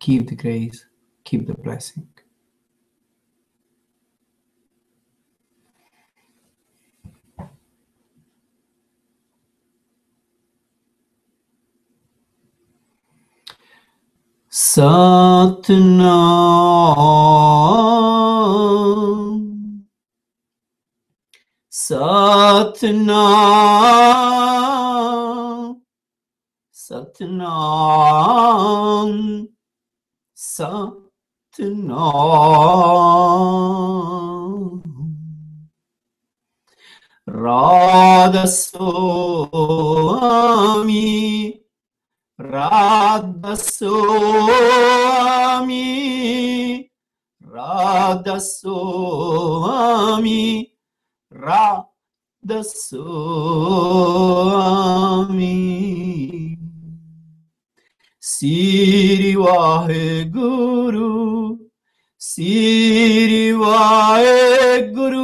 Keep the grace, keep the blessing. Sat Nam, Sat Nam, Sat Nam, Sat Nam, Radha Soami, Radha Soami, Radha Soami, Radha Soami, Siri Vaheguru, Siri Vaheguru.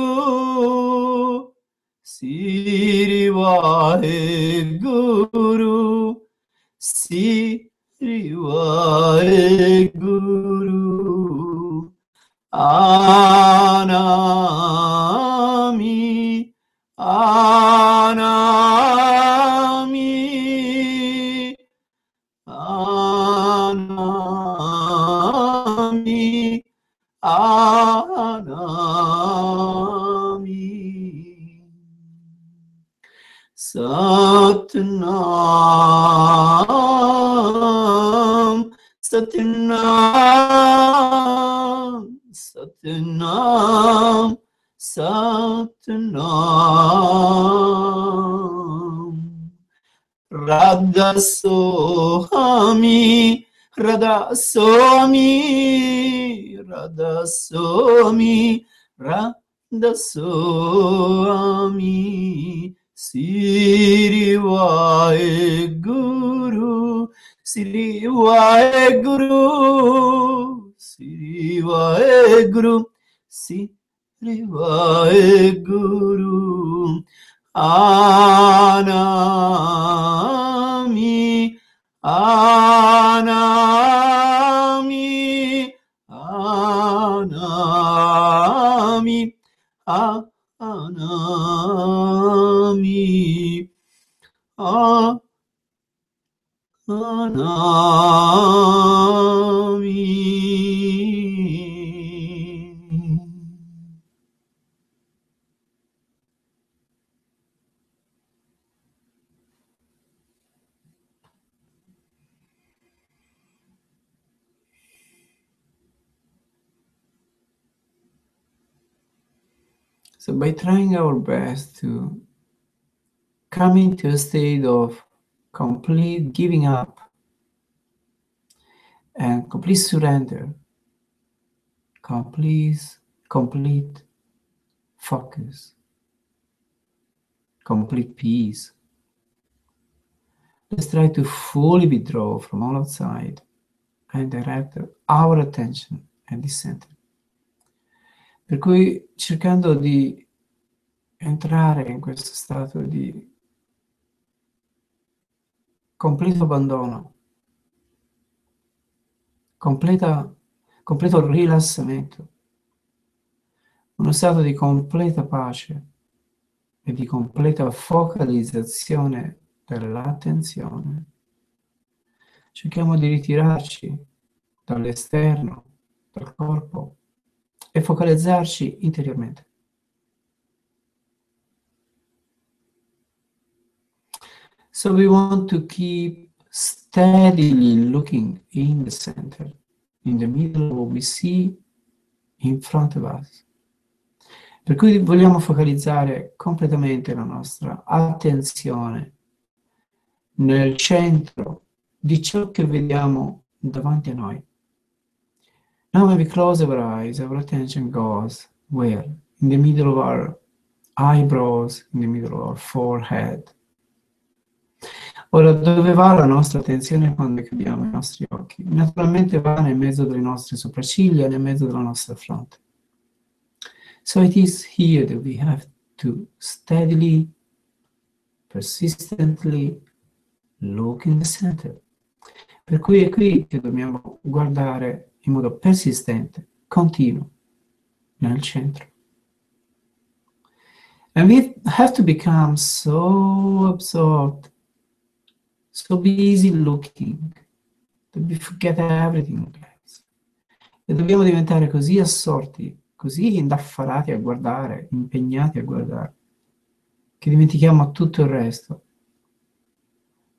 Siri Vaheguru, Anami, Anami, Anami, Anami, Sat Nam. Sat Nam, Sat Nam, Sat Nam, Radha Soami, Radha Soami, Radha Soami, Radha Soami, Siri Vaheguru, Siri Vaheguru, Siri Vaheguru, Siri Vaheguru, Anami, Anami, Anami, Anami, Anami. Anami. So by trying our best to come into a state of complete giving up and complete surrender, complete focus, complete peace. Let's try to fully withdraw from all outside and direct our attention at the center. Per cui cercando di entrare in questo stato di completo abbandono, completo rilassamento, uno stato di completa pace e di completa focalizzazione dell'attenzione, cerchiamo di ritirarci dall'esterno, dal corpo, e focalizzarci interiormente. So we want to keep steadily looking in the center, in the middle of what we see in front of us. Per cui vogliamo focalizzare completamente la nostra attenzione nel centro di ciò che vediamo davanti a noi. Now when we close our eyes, our attention goes where? In the middle of our eyebrows, in the middle of our forehead. Ora, dove va la nostra attenzione quando chiudiamo i nostri occhi? Naturalmente va nel mezzo delle nostre sopracciglia, nel mezzo della nostra fronte. So it is here that we have to steadily, persistently look in the center. Per cui è qui che dobbiamo guardare in modo persistente, continuo, nel centro. And we have to become so absorbed, so busy looking, that we forget everything else. E dobbiamo diventare così assorti, così indaffarati a guardare, impegnati a guardare, che dimentichiamo tutto il resto.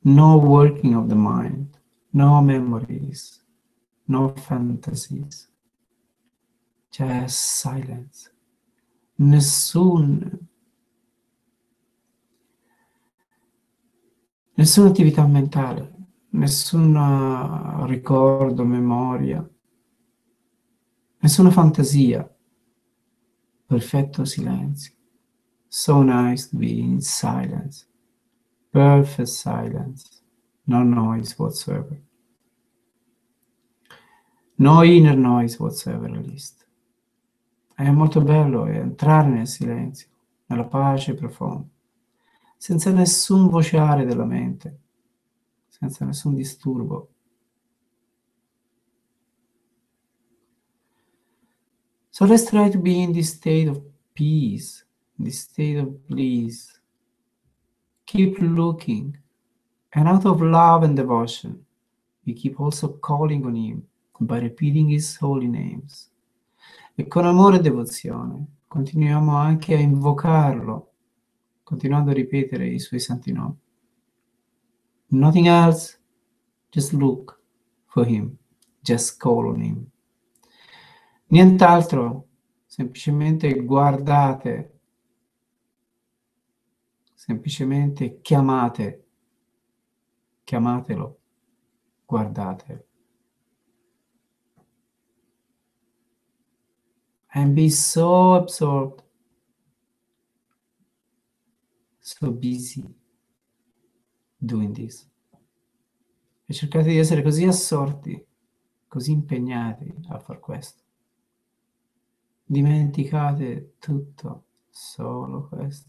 No working of the mind, no memories, no fantasies, just silence. Nessuna attività mentale, nessun ricordo, memoria, nessuna fantasia, perfetto silenzio. So nice to be in silence, perfect silence, no noise whatsoever. No inner noise whatsoever, at least. È molto bello entrare nel silenzio, nella pace profonda, senza nessun vociare della mente, senza nessun disturbo. So let's try to be in this state of peace, this state of bliss. Keep looking, and out of love and devotion, we keep also calling on Him by repeating His holy names. E con amore e devozione continuiamo anche a invocarlo, continuando a ripetere i suoi santi nomi. Nothing else, just look for Him, just call on Him. Nient'altro, semplicemente guardate, semplicemente chiamate, chiamatelo, guardate. And be so absorbed, so busy doing this. E cercate di essere così assorti, così impegnati a far questo. Dimenticate tutto, solo questo.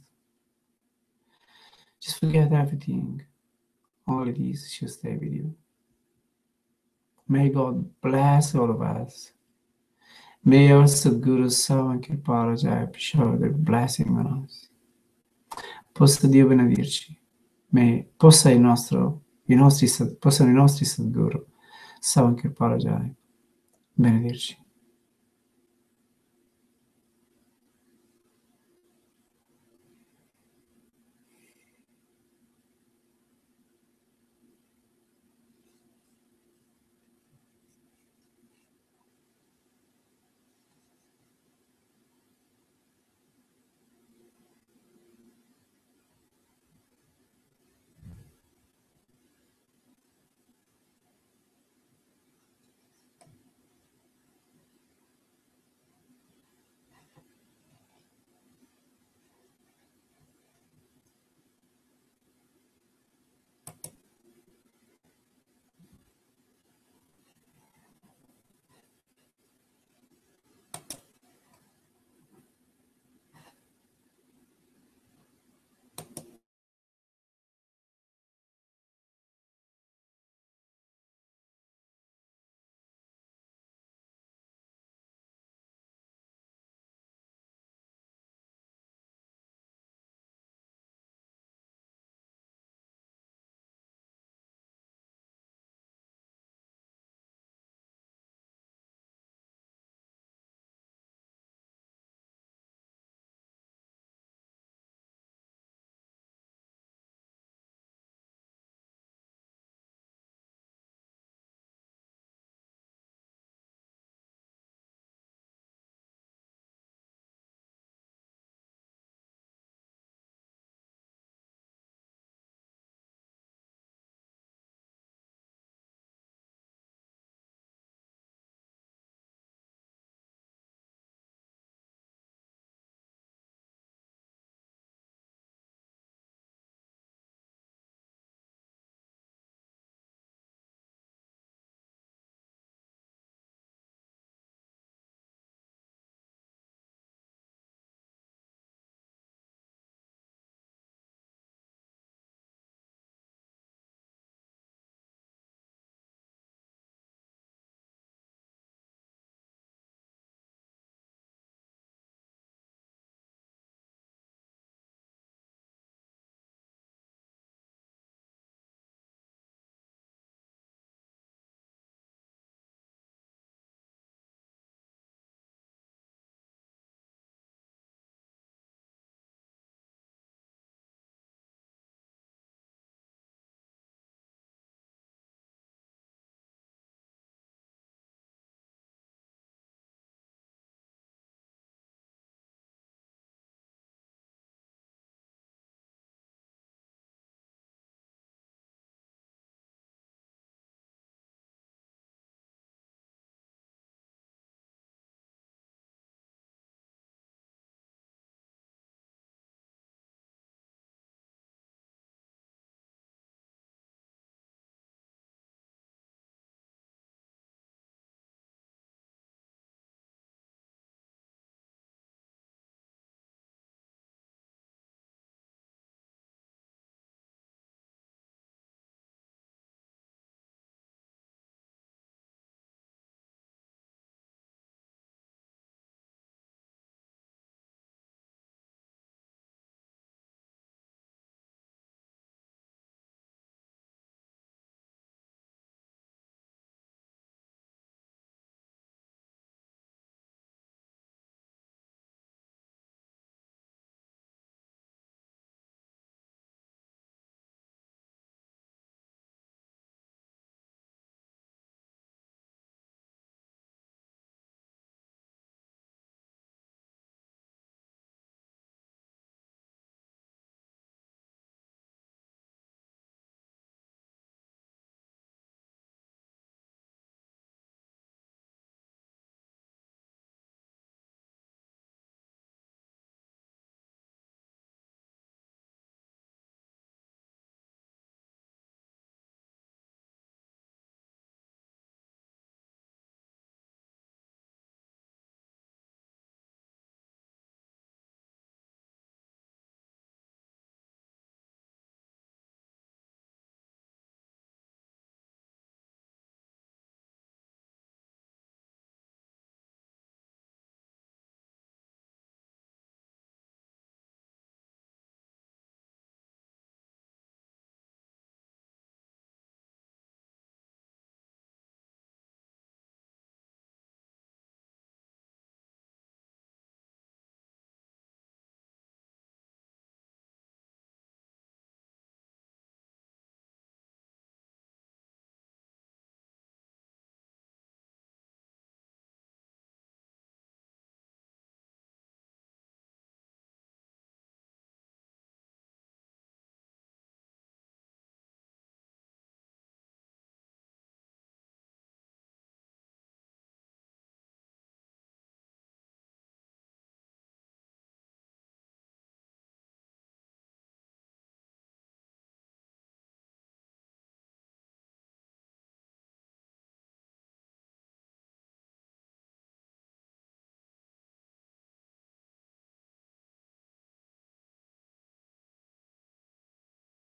Just forget everything. All it is should stay with you. May God bless all of us. May our Sadguru and Kirpal Singh shower their blessing on us. Possa Dio benedirci. Possano i nostri Sadguru and Kirpal Singh benedirci.